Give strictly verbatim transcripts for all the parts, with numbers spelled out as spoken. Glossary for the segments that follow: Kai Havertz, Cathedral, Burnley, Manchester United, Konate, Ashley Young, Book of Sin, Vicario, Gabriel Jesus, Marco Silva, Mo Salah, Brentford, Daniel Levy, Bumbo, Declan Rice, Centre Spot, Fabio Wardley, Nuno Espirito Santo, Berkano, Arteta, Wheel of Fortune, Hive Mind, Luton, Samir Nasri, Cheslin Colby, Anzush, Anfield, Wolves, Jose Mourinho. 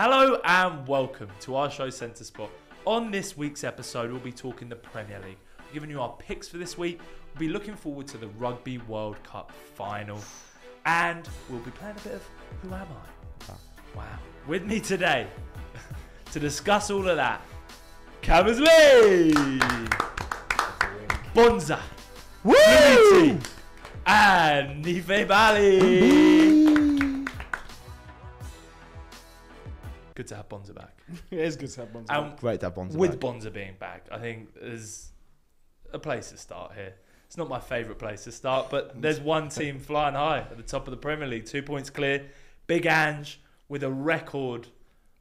Hello and welcome to our show Centre Spot. On this week's episode, we'll be talking the Premier League. We're giving you our picks for this week. We'll be looking forward to the Rugby World Cup final. And we'll be playing a bit of Who Am I? Wow. With me today to discuss all of that, Cameron's Lee, Bonza, Woo! Luigi, and Nife Bali. Good to have Bonza back. It is good to have Bonza and back. Great to have Bonza with back. With Bonza being back, I think there's a place to start here. It's not my favourite place to start, but there's one team flying high at the top of the Premier League. Two points clear. Big Ange with a record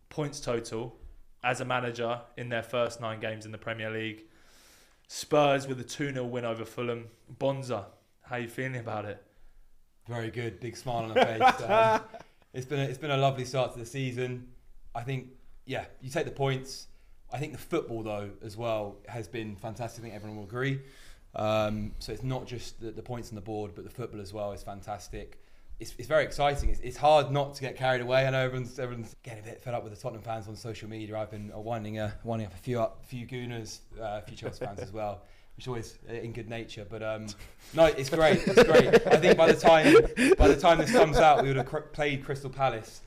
points total as a manager in their first nine games in the Premier League. Spurs with a two nil win over Fulham. Bonza, how are you feeling about it? Very good. Big smile on the face. um, it's been a, it's been a lovely start to the season. I think, yeah, you take the points. I think the football, though, as well, has been fantastic. I think everyone will agree. Um, so it's not just the, the points on the board, but the football as well is fantastic. It's, it's very exciting. It's, it's hard not to get carried away. I know everyone's, everyone's getting a bit fed up with the Tottenham fans on social media. I've been uh, winding, uh, winding up a few up, few Gooners, a uh, few Chelsea fans as well, which is always in good nature. But um, no, it's great. It's great. I think by the time by the time this comes out, we would have cr played Crystal Palace.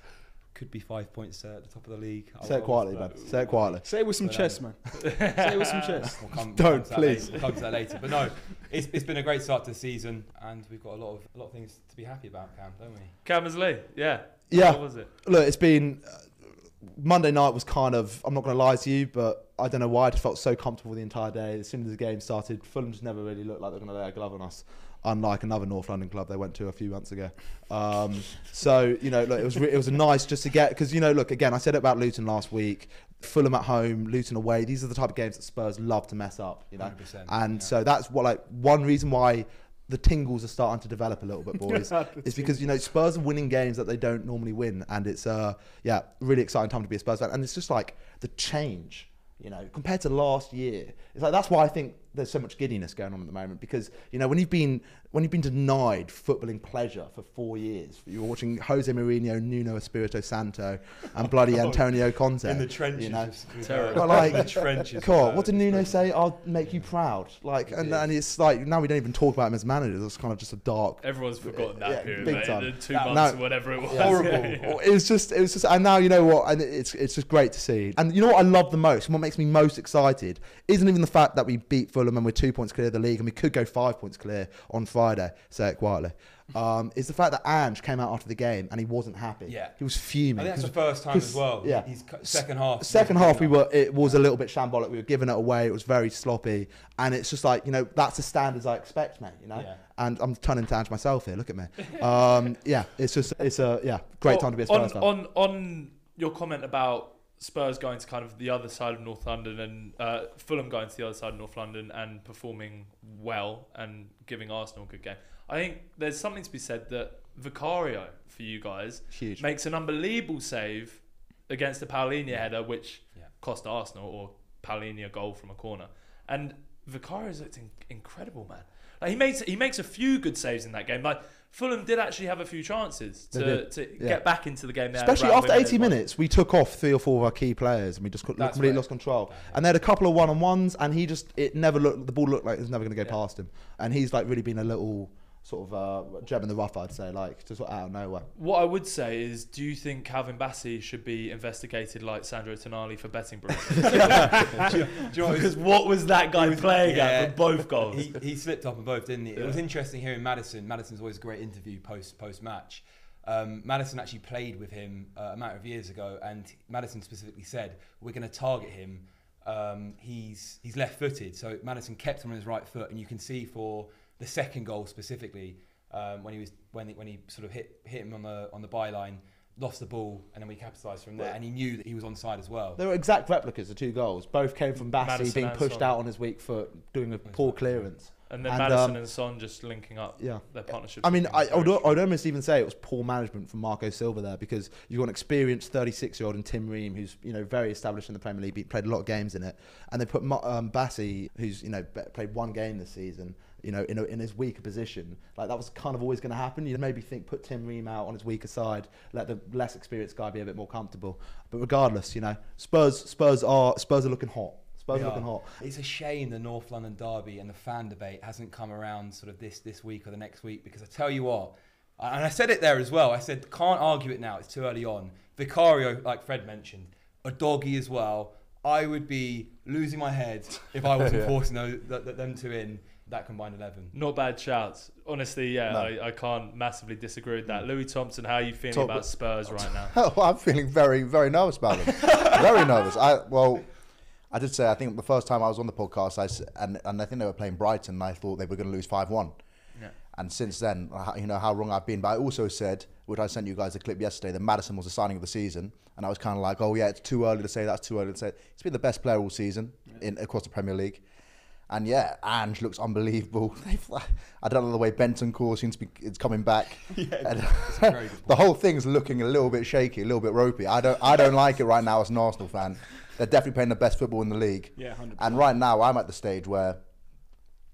Could be five points uh, at the top of the league. Say it quietly, man. Say it quietly. Say it with some but, um, chess, man. Say it with some chess. We'll come, we'll Don't, come please. We'll come to that later. But no, it's, it's been a great start to the season, and we've got a lot of a lot of things to be happy about, Cam, don't we? Cameron's Lee, yeah. Yeah. What was it? Look, it's been... Uh, Monday night was kind of... I'm not going to lie to you, but I don't know why. I just felt so comfortable the entire day. As soon as the game started, Fulham just never really looked like they were going to lay a glove on us. Unlike another North London club they went to a few months ago. Um, so, you know, look, it was it was nice just to get... Because, you know, look, again, I said it about Luton last week. Fulham at home, Luton away. These are the type of games that Spurs love to mess up, you know. one hundred percent, and yeah. So that's what, like, one reason why the tingles are starting to develop a little bit, boys. It's because, you know, Spurs are winning games that they don't normally win. And it's, uh, yeah, really exciting time to be a Spurs fan. And it's just, like, the change, you know, compared to last year. It's like, that's why I think... there's so much giddiness going on at the moment because, you know, when you've been when you've been denied footballing pleasure for four years, you're watching Jose Mourinho, Nuno Espirito Santo, and bloody Antonio Conte. In the trenches. You know? Terrible. But like, in the trenches. God, what did Nuno say? I'll make yeah. you proud. Like, and, and it's like, now we don't even talk about him as managers. It's kind of just a dark... Everyone's forgotten that yeah, period, big right? time. The two that, months now, or whatever it was. Yeah. Horrible. yeah. It was just, it was just, and now, you know what, and it's, it's just great to see. And you know what I love the most, and what makes me most excited, isn't even the fact that we beat Fulham and we're two points clear of the league and we could go five points clear on Friday, say it quietly, um, is the fact that Ange came out after the game and he wasn't happy. Yeah. He was fuming. I think that's the first time as well. Yeah. He's second half. Second half, we were, it was a little bit shambolic. We were giving it away. It was very sloppy. And it's just like, you know, that's the standards I expect, mate, you know? Yeah. And I'm turning to Ange myself here. Look at me. Um, yeah, it's just, it's a, yeah, great well, time to be a Spurs fan. On, on your comment about Spurs going to kind of the other side of North London and uh, Fulham going to the other side of North London and performing well and giving Arsenal a good game. I think there's something to be said that Vicario, for you guys, Huge. makes an unbelievable save against the Paulinho header, which yeah. cost Arsenal, or Paulinho goal from a corner. And Vicario's looked in incredible, man. Like he makes he makes a few good saves in that game. Like Fulham did actually have a few chances to, to yeah. get back into the game. There Especially after eighty minutes, we took off three or four of our key players and we just completely really right. lost control. And they had a couple of one-on-ones and he just, it never looked, the ball looked like it was never going to go yeah. past him. And he's like really been a little sort of uh, gem in the rough, I'd say, like just out of nowhere. What I would say is, do you think Calvin Bassey should be investigated like Sandro Tonali for betting breach? Because what was that guy was, playing yeah, at for both goals? He, he slipped up on both, didn't he? Yeah. It was interesting hearing Maddison. Maddison's always a great interview post post match. Um, Maddison actually played with him uh, a matter of years ago, and Maddison specifically said, "We're going to target him. Um, he's he's left-footed." So Maddison kept him on his right foot, and you can see for the second goal specifically, um, when he was when when he sort of hit hit him on the on the byline, lost the ball, and then we capitalised from there. Yeah. And he knew that he was onside as well. They were exact replicas. The two goals both came from Bassey Madison being pushed Son. out on his weak foot, doing a poor clearance. And then and, Madison um, and Son just linking up. Yeah, their partnership. I mean, I I would almost even say it was poor management from Marco Silva there, because you've got an experienced thirty-six-year-old in Tim Ream, who's you know very established in the Premier League, played a lot of games in it, and they put um, Bassey, who's you know played one game this season. you know, in, a, in his weaker position. Like, that was kind of always going to happen. You maybe think put Tim Ream out on his weaker side, let the less experienced guy be a bit more comfortable. But regardless, you know, Spurs, Spurs are Spurs are looking hot. Spurs are looking hot. It's a shame the North London derby and the fan debate hasn't come around sort of this this week or the next week, because I tell you what, and I said it there as well. I said can't argue it now. It's too early on. Vicario, like Fred mentioned, a doggy as well. I would be losing my head if I wasn't yeah. forcing those, th th them two in that combined eleven. Not bad shouts. Honestly, yeah, no. I, I can't massively disagree with that. Mm. Louis Thompson, how are you feeling Talk about Spurs right now? Well, I'm feeling very, very nervous about them. Very nervous. I Well, I did say, I think the first time I was on the podcast, I, and, and I think they were playing Brighton, and I thought they were going to lose five one. Yeah. And since then, you know how wrong I've been. But I also said, which I sent you guys a clip yesterday, that Maddison was the signing of the season. And I was kind of like, oh yeah, it's too early to say that's too early to say. He's been the best player all season yeah. in across the Premier League. And yeah, Ange looks unbelievable. I don't know the way Bentancur seems to be it's coming back. Yeah, and the whole thing's looking a little bit shaky, a little bit ropey. I don't, I don't like it right now as an Arsenal fan. They're definitely playing the best football in the league. Yeah, one hundred percent. And right now, I'm at the stage where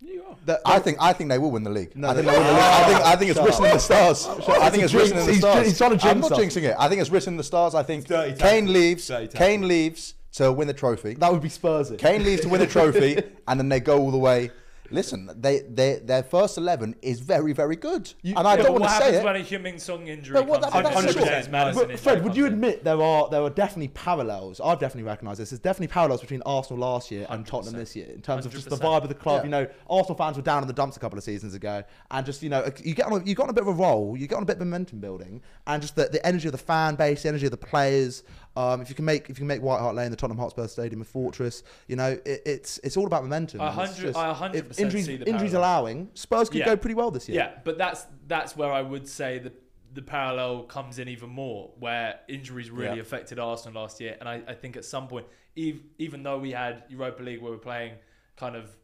you are. The, I think I think they will win the league. No, I think they will win the league. I think I think it's written in the stars. I think it's written in the stars. He's trying to jinx us. I'm not jinxing it. I think it's written in the stars. I think Kane leaves. Kane leaves to win the trophy. That would be Spursy. Kane leaves to win the trophy, and then they go all the way. Listen, they, they, their first eleven is very, very good. You, and I don't want to say it. What happens when a Heung-min injury but what, comes that, in? one hundred percent Madison injury. Fred, would you admit there are there are definitely parallels? I've definitely recognised this. There's definitely parallels between Arsenal last year and Tottenham this year in terms of just the vibe of the club. Yeah. You know, Arsenal fans were down in the dumps a couple of seasons ago. And just, you know, you get on a, you got on a bit of a roll. You get on a bit of momentum building. And just the, the energy of the fan base, the energy of the players. Um, if you can make if you can make White Hart Lane, the Tottenham Hotspur Stadium, a fortress, you know it, it's it's all about momentum. A hundred, just, I one hundred percent injuries, see the injuries allowing, Spurs could yeah. go pretty well this year. Yeah, but that's that's where I would say the the parallel comes in even more, where injuries really yeah. affected Arsenal last year, and I, I think at some point, even, even though we had Europa League where we were playing kind of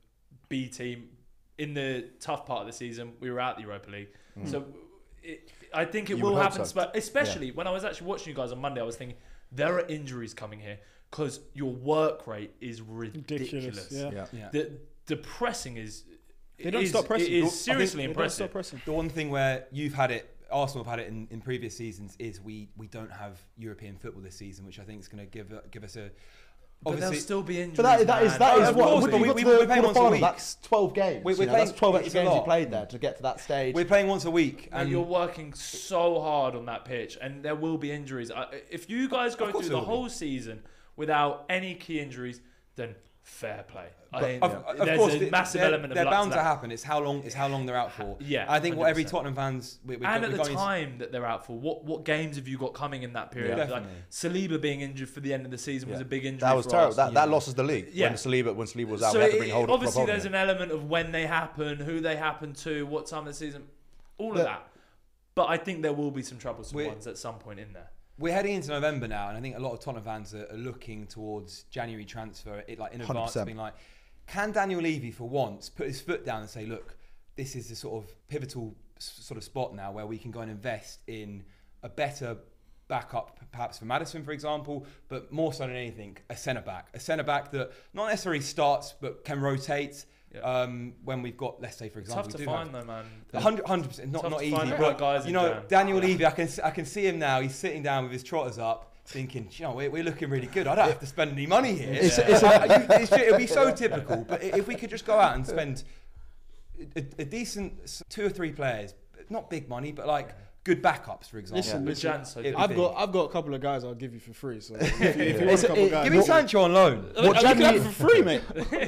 B team in the tough part of the season, we were out the Europa League, mm. so it, I think it you will happen. So. Especially yeah. when I was actually watching you guys on Monday, I was thinking, there are injuries coming here because your work rate is ridiculous. ridiculous yeah. Yeah. Yeah. The depressing is they don't is, stop pressing. It is seriously impressive. They don't stop pressing. The one thing where you've had it, Arsenal have had it in, in previous seasons, is we we don't have European football this season, which I think is going to give give us a. But there'll still be injuries. But that, that is that is of what we, we, we're playing once a week. That's twelve games. We're, we're you know, playing that's twelve extra games you played there to get to that stage. We're playing once a week, and, and you're working so hard on that pitch, and there will be injuries. If you guys go through the whole be. season without any key injuries, then fair play. But I think of, yeah. of course, a massive they're, element of they're bound to, to happen. It's how long it's how long they're out for. Yeah, I think one hundred percent. What every Tottenham fans we, we, and we, at the time into... that they're out for. What what games have you got coming in that period? Yeah, like Saliba being injured for the end of the season yeah. was a big injury. That was for terrible. Us. That, that losses the league. Yeah. when Saliba when Saliba was out. So we had to bring it, hold obviously, there's an element of when they happen, who they happen to, what time of the season, all yeah. of that. But I think there will be some troublesome We're, ones at some point in there. We're heading into November now, and I think a lot of Tottenham fans are, are looking towards January transfer, it, like in advance, being like, can Daniel Levy, for once, put his foot down and say, look, this is the sort of pivotal sort of spot now where we can go and invest in a better backup, perhaps for Maddison, for example, but more so than anything, a centre-back. A centre-back that not necessarily starts, but can rotate. Yeah. Um, when we've got, let's say, for example, tough to find though, man. one hundred percent, not not easy. But guys, you know, Daniel Levy, I can I can see him now. He's sitting down with his trotters up, thinking, you know, we're, we're looking really good. I don't have to spend any money here. It's, yeah. it's, it's, it'll be so typical. But if we could just go out and spend a, a decent two or three players, not big money, but like. Good backups, for example. Listen, yeah. listen, I've got I've got a couple of guys I'll give you for free. So if you, if you want a couple it, guys, give me Sancho on loan. What January for free, mate?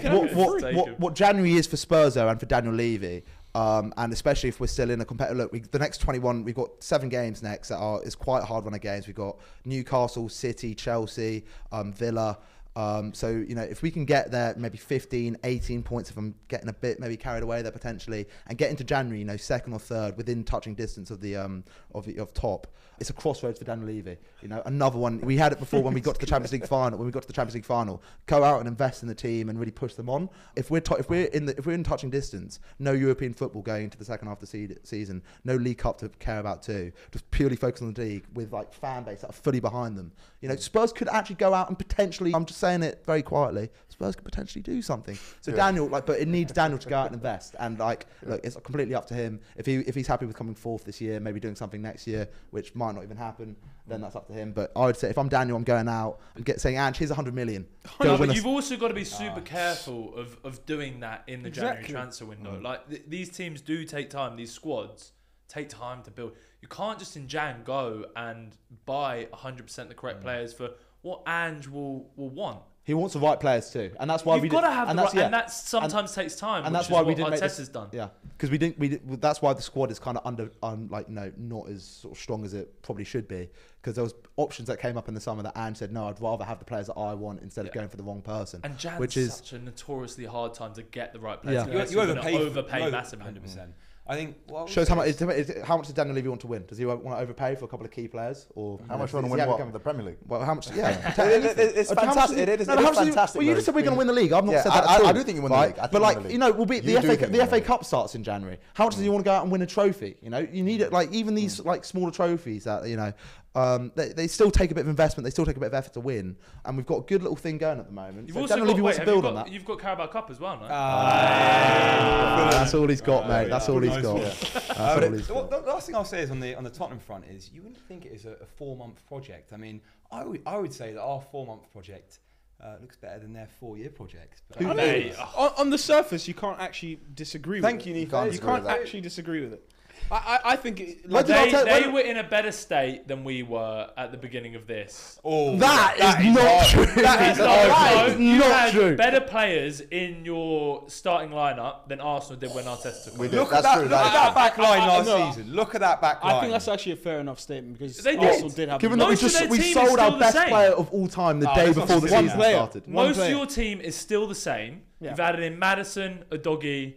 what, what, what, what January is for Spurs though, and for Daniel Levy, um, and especially if we're still in a competitive look, we, the next twenty-one, we've got seven games next that are is quite a hard run of games. We've got Newcastle, City, Chelsea, um, Villa. Um, so, you know, if we can get there, maybe fifteen, eighteen points, if I'm getting a bit maybe carried away there potentially, and get into January, you know, second or third within touching distance of the um, of, the, of top, it's a crossroads for Daniel Levy. You know, another one. We had it before when we got to the Champions League final. When we got to the Champions League final, go out and invest in the team and really push them on. If we're if we're in the, if we're in touching distance, no European football going into the second half of the season, no League Cup to care about too. Just purely focus on the league with like fan base that are fully behind them. You know, Spurs could actually go out and potentially. I'm just saying it very quietly, Spurs could potentially do something. So yeah. Daniel, like, but it needs Daniel to go out and invest. And like, yeah. look, it's completely up to him. If he if he's happy with coming fourth this year, maybe doing something next year, which might not even happen, then that's up to him. But I would say if I'm Daniel, I'm going out and get saying, Ange, here's a hundred million. No, but you've also got to be super careful of of doing that in the exactly. January transfer window. Mm. Like th these teams do take time. These squads take time to build. You can't just in Jan go and buy one hundred percent the correct mm. players for what Ange will will want. He wants the right players too, and that's why You've we got to have and the right, yeah. and that sometimes and, takes time. And that's why we didn't make this, done. Yeah, because we didn't. We did, that's why the squad is kind of under, um, like you know, not as sort of strong as it probably should be. Because there was options that came up in the summer that Ange said, no, I'd rather have the players that I want instead yeah. of going for the wrong person. And Jan's which is such a notoriously hard time to get the right players. Yeah. You, you, you overpay, overpay over, massively. Hundred percent. I think well, shows how much. Is, is, how much does Daniel Levy want to win? Does he want to overpay for a couple of key players, or how much do you want to win? What? The Premier League. Well, how much? Yeah, it's fantastic. It is fantastic. Well, you just said we're going to win the league. I've not yeah, said that. I, at all. I, I do think you win right? the league. But like you know, we'll be the F A. The F A Cup starts in January. How much mm. does he want to go out and win a trophy? You know, you need it. Like even these mm. like smaller trophies that you know. Um, they, they still take a bit of investment. They still take a bit of effort to win, and we've got a good little thing going at the moment. You've so also got, wait, to build you got, on that. You've got Carabao Cup as well, no? Uh, uh, that's all he's got, uh, mate. That's all he's got. The last thing I'll say is on the on the Tottenham front is you wouldn't think it is a, a four month project. I mean, I would I would say that our four month project uh, looks better than their four year project. But I mean, hey. on, on the surface, you can't actually disagree. Thank with you, Nico. You, you can't actually disagree with it. I, I think it, like, they, they were in a better state than we were at the beginning of this. Oh, that, that is, is not true. That is not true. You had true. better players in your starting lineup than Arsenal did when Arteta took over. Look at that, that, that back line I, I, last no, season. Look at that back line. I think that's actually a fair enough statement because they Arsenal did, did have. Given that we just we sold our best same. player of all time the oh, day before the season player. started. One Most player. of your team is still the same. Yeah. You've added in Maddison, Udogie.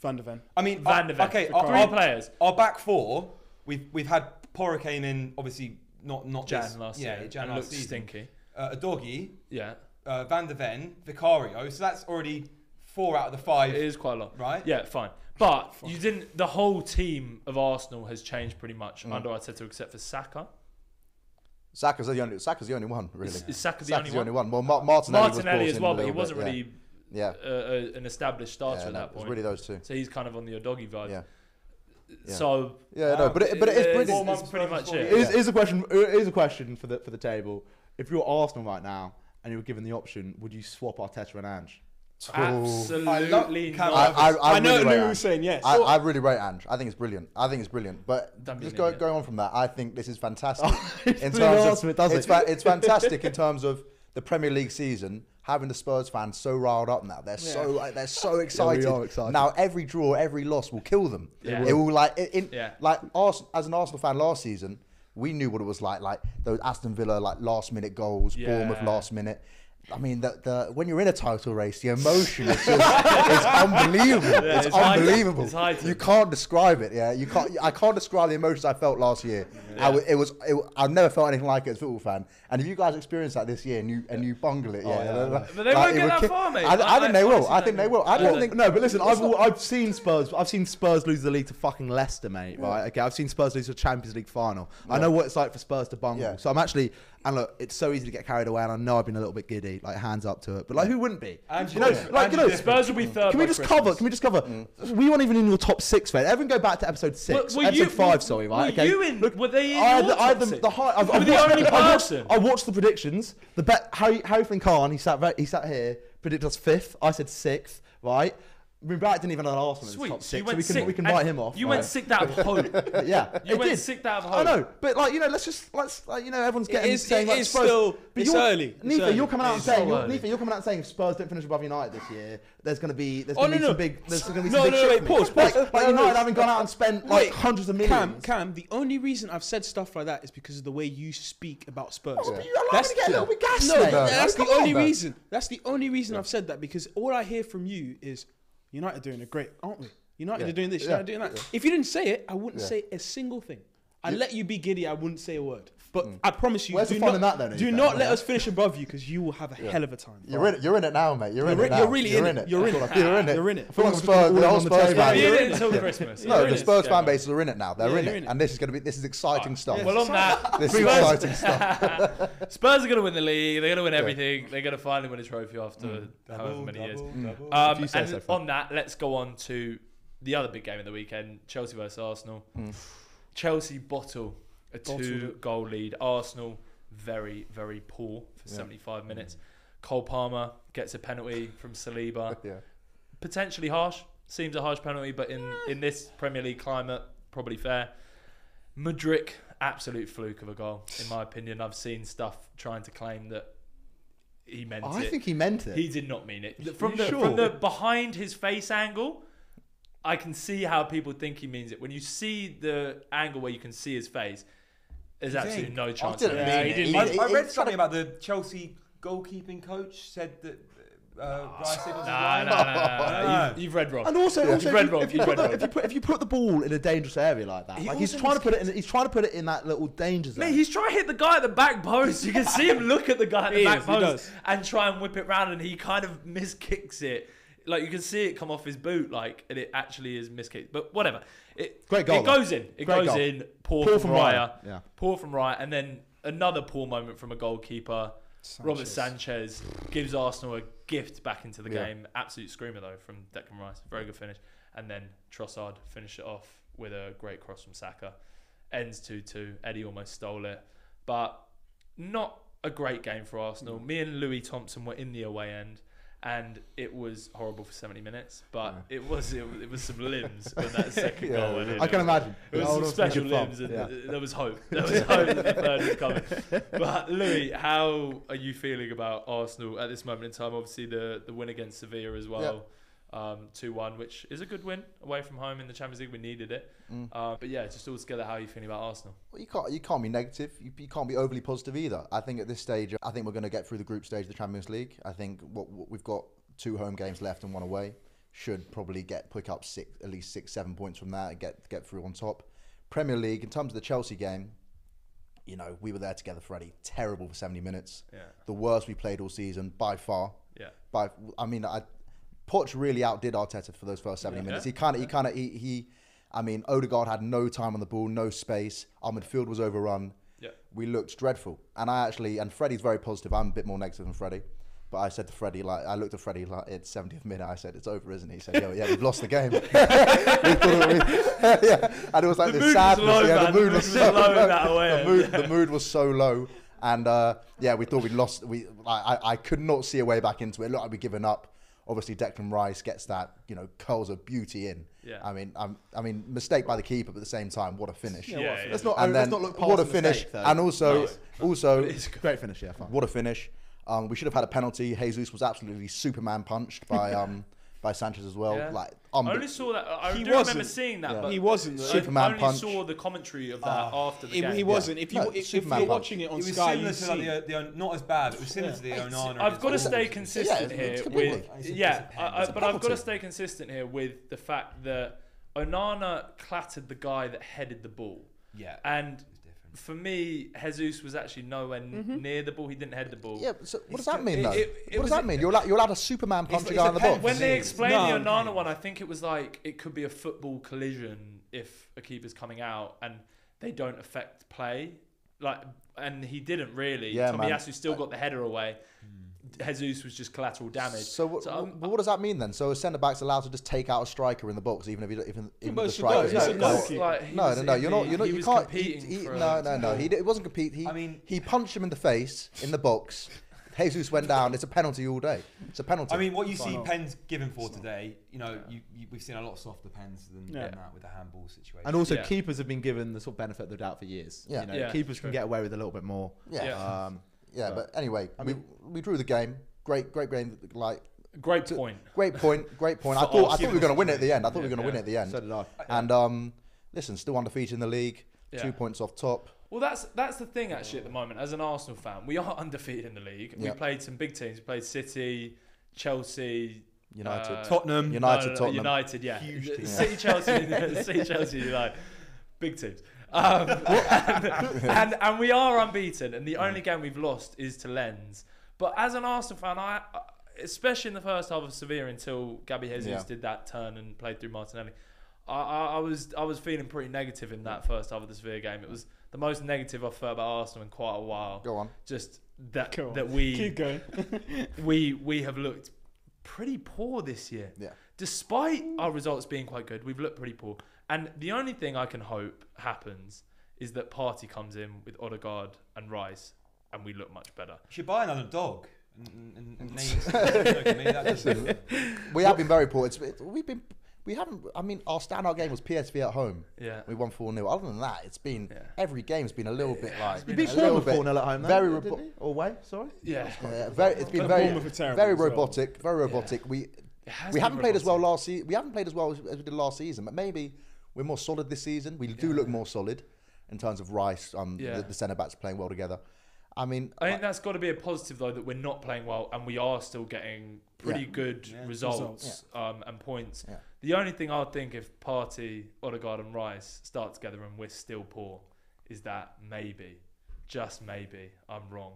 Van de Ven. I mean, Van de Ven. Okay, our, three players. Our back four, we've we've had Porra came in, obviously not not Jan this, last yeah, year. Jan and last looks season. Stinky. Uh, Udogie. Yeah. Uh, Van de Ven, Vicario. So that's already four out of the five. It is quite a lot, right? Yeah, fine. But fine. you didn't. The whole team of Arsenal has changed pretty much mm. under Arteta, except for Saka. Saka's the only. Saka's the only one really. Is, is Saka the, Saka's only, the one? only one? Well, Mar Martinelli, Martinelli was as well, but he wasn't bit, really. Yeah. Yeah, uh, uh, an established starter yeah, at no, that point. It's really those two. So he's kind of on the Udogie vibe. Yeah. yeah. So yeah, no, but it, but it, it's, it's, it's, it's pretty much it. It is, yeah. is a question. It is a question for the for the table. If you're Arsenal right now and you were given the option, would you swap Arteta and Ange? Absolutely not. I, I, I, I know really who was saying yes. I, I really rate Ange. I think it's brilliant. I think it's brilliant. But Don't just go, going on from that, I think this is fantastic. it's in terms awesome, of, it does it's, fa it's fantastic in terms of the Premier League season. Having the Spurs fans so riled up now, they're yeah. so like, they're so excited. Yeah, we are excited. Now every draw, every loss will kill them. Yeah. It will like in, yeah. like Arsenal, as an Arsenal fan last season, we knew what it was like. Like those Aston Villa like last minute goals, yeah. Bournemouth last minute. I mean, the, the when you're in a title race, the emotion is just, unbelievable. Yeah, it's, it's unbelievable. It's you can't describe it. Yeah, you can't. I can't describe the emotions I felt last year. Yeah. I, it was. It, I've never felt anything like it as a football fan. And if you guys experience that this year and you and you bungle it, yeah. Oh, yeah. Blah, blah, blah. But they like, won't get that far, mate. I, I, I think they will. I think they will. I don't yeah. think. No, but listen, I've I've seen Spurs. I've seen Spurs lose the league to fucking Leicester, mate. Yeah. Right? Okay, I've seen Spurs lose to the Champions League final. Yeah. I know what it's like for Spurs to bungle. Yeah. So I'm actually. And look, it's so easy to get carried away, and I know I've been a little bit giddy, like hands up to it. But like, who wouldn't be? And you know, different. like you know, Spurs will be third. Can we just Christmas. cover? Can we just cover? Mm. We weren't even in your top six, mate. Everyone go back to episode six, were, were episode you, five. Were, sorry, right? Were okay. You in? Look, were they in? I had the, I had the, the high. I, I, I, the only I, watched, I watched the predictions. The bet. Harry, Harry Flynn Khan. He sat. He sat here. Predicted us fifth. I said sixth. Right. We back didn't even have an Arsenal in the top six, so we can, sick. we can write and him off. You right? went sick out of hope. yeah, you it went did. sick out of hope. I know, but like you know, let's just let's like, you know, everyone's getting it is, saying it like, is Spurs, still it's early. Neither you're coming out and saying you're, Neitha, you're coming out and saying if Spurs don't finish above United this year, there's going to be there's oh, going to no, be some no. big there's going to be some no, big no, shit. No, wait, pause, pause. Like, like United haven't gone out and spent like hundreds of millions. Cam, Cam, the only reason I've said stuff like that is because of the way you speak about Spurs. That's get a little bit gassed. No, that's the only reason. That's the only reason I've said that because all I hear from you is. United are doing a great, aren't we? United yeah. are doing this, United yeah. are doing that. Yeah. If you didn't say it, I wouldn't yeah. say a single thing. I let you be giddy. I wouldn't say a word. But mm. I promise you, where's do the fun not, in that, though, do not let us finish above you, because you will have a yeah. hell of a time. You're in it. You're in it now, mate. You're, you're in it. Now. You're really you're in it. You're in it. You're in it. You're in it. Full Spurs, the whole Spurs fan. You're in it until Christmas. No, the Spurs fan bases are in it now. They're in it, and this is going to be this is exciting stuff. Well, on that, this is exciting stuff. Spurs are going to win the league. They're going to win everything. They're going to finally win a trophy after however many years. And on that, let's go on to the other big game of the weekend: Chelsea versus Arsenal. Chelsea bottle a two-goal lead. Arsenal very, very poor for yeah. seventy-five minutes. Cole Palmer gets a penalty from Saliba. Yeah. Potentially harsh. Seems a harsh penalty, but in, yeah. in this Premier League climate, probably fair. Mudryk, absolute fluke of a goal, in my opinion. I've seen stuff trying to claim that he meant I it. I think he meant it. He did not mean it. From the, sure? from the behind his face angle, I can see how people think he means it. When you see the angle where you can see his face, there's absolutely no chance. I, yeah, he didn't. I, I read something about the Chelsea goalkeeping coach said that uh, Rice was no, no, no, no, no. You've, you've read wrong. And also, yeah. also if, you, if, you put the, if you put if you put the ball in a dangerous area like that, he like he's trying to put it in. He's trying to put it in that little danger zone. Mate, he's trying to hit the guy at the back post. You can see him look at the guy at the he back is, post and try and whip it round, and he kind of miskicks it. Like, you can see it come off his boot, like, and it actually is miskicked. But whatever. It, Great goal. It goes in. It Great goes goal. in. Poor, poor from, from Raya. Raya. Yeah. Poor from Raya. And then another poor moment from a goalkeeper. Sanchez. Robert Sanchez gives Arsenal a gift back into the yeah. game. Absolute screamer, though, from Declan Rice. Very good finish. And then Trossard finished it off with a great cross from Saka. Ends two two. Eddie almost stole it. But not a great game for Arsenal. Mm. Me and Louis Thompson were in the away end. And it was horrible for seventy minutes, but yeah. it was it, it was some limbs when that second yeah, goal went in. I can imagine. It was some special limbs, and yeah. there was hope. There was hope that the third was coming. But Louis, how are you feeling about Arsenal at this moment in time? Obviously, the the win against Sevilla as well, two one, yeah. um, which is a good win away from home in the Champions League. We needed it. Mm. Um, but yeah, just altogether, how are you feeling about Arsenal? Well, you can't you can't be negative. You, you can't be overly positive either. I think at this stage, I think we're going to get through the group stage of the Champions League. I think what, what we've got two home games left and one away. Should probably get pick up six, at least six, seven points from that and get get through on top. Premier League, in terms of the Chelsea game, you know, we were there together, Freddie. Terrible for seventy minutes. Yeah. The worst we played all season by far. Yeah. By I mean, I, Poch really outdid Arteta for those first seventy yeah. minutes. He kind of yeah. he kind of he. he I mean, Odegaard had no time on the ball, no space. Our midfield was overrun. Yeah. We looked dreadful. And I actually, and Freddie's very positive. I'm a bit more negative than Freddie. But I said to Freddie, like, I looked at Freddie, like, it's seventieth minute. I said, it's over, isn't it? He said, yeah, yeah, we've lost the game. we thought we, yeah. And it was like the this sadness. Low, yeah, the mood, the mood was, was so low. That way. The, mood, yeah. the mood was so low. And uh, yeah, we thought we'd lost. We, I, I could not see a way back into it. It looked like we'd given up. Obviously, Declan Rice gets that, you know, curls of beauty in. Yeah. I mean, I'm, I mean, mistake by the keeper, but at the same time, what a finish! Yeah, yeah, yeah. Let's not, and let's then, not look past what a finish, mistake, and also, no, also, it's a great finish. Yeah, fine. What a finish! Um, we should have had a penalty. Jesus was absolutely Superman punched by um by Sanchez as well. Yeah. Like, um, I only saw that. I he do remember seeing that. Yeah. But he wasn't Superman I only punch. Saw the commentary of that uh, after the it, game. He wasn't. Yeah. If you no, if, if you're punch. watching it on it was Sky, similar to like the, the, the not as bad. It was similar yeah. to the Onana. I've got to stay consistent yeah, here with it's yeah, it's I, I, but I've got to stay consistent here with the fact that Onana clattered the guy that headed the ball. Yeah, and. For me, Jesus was actually nowhere mm-hmm. near the ball. He didn't head the ball. Yeah, so what does that mean, though? It, it, it what does that mean? You're allowed, you're allowed a Superman punch a guy on the box. When they explained no, the Onana no. one, I think it was like it could be a football collision if a keeper's coming out and they don't affect play. Like, and he didn't really. Yeah, Tomiyasu still got the header away. Hmm. Jesus was just collateral damage. So what, so, um, what does that mean then? So a centre back's allowed to just take out a striker in the box, even if he even, even the striker. No, like no, no, no, you're not. You're not. You can't. He, he, no, no, no. He it wasn't compete. He, I mean, he punched him in the face in the box. Jesus went down. It's a penalty all day. It's a penalty. I mean, what you see pens given for today, you know, yeah. you, you, we've seen a lot softer pens than, yeah. than that with the handball situation. And also, yeah. keepers have been given the sort of benefit of the doubt for years. Yeah, you know, yeah. keepers can get away with a little bit more. Yeah. Um, Yeah, but, but anyway, I mean, we we drew the game. Great, great game. Like great point. Great point. Great point. I thought I thought we were going to win it at the end. I thought yeah, we were going to yeah. win it at the end. So did I. And um, listen, still undefeated in the league. Yeah. Two points off top. Well, that's that's the thing actually at the moment. As an Arsenal fan, we are undefeated in the league. Yeah. We played some big teams. We played City, Chelsea, United, uh, Tottenham, United, no, no, no, Tottenham, United. Yeah, huge team. City, Chelsea, City, Chelsea, United. Big teams. Um, and, and, and we are unbeaten. And the only game we've lost is to Lens. But as an Arsenal fan, I, especially in the first half of Sevilla, until Gabi Jesus yeah. did that turn and played through Martinelli, I, I, I was I was feeling pretty negative in that first half of the Sevilla game. It was the most negative I've felt about Arsenal in quite a while. Go on. Just that Go on. that we Keep going. we we have looked pretty poor this year. Yeah. Despite our results being quite good, we've looked pretty poor. And the only thing I can hope happens is that Partey comes in with Odegaard and Rice, and we look much better. You should buy another dog. And, and, and name, name we have been very poor. It's, it, we've been, we haven't. I mean, our standout game was P S V at home. Yeah, we won four nil. Other than that, it's been yeah. every game's been a little bit yeah. like. You beat Bournemouth four nil at home. Very though, didn't or away. Sorry. Yeah. yeah. yeah very, it's been very, very robotic. Well. Very robotic. Yeah. We. We haven't played as well last season. We haven't played as well as we did last season, but maybe we're more solid this season. We yeah. do look more solid in terms of Rice. Um, yeah. the, the centre backs playing well together. I mean, I like, think that's got to be a positive though, that we're not playing well and we are still getting pretty yeah. good yeah. results, results. Yeah. Um, and points. Yeah. The only thing I'd think if Partey, Odegaard, and Rice start together and we're still poor is that maybe, just maybe, I'm wrong.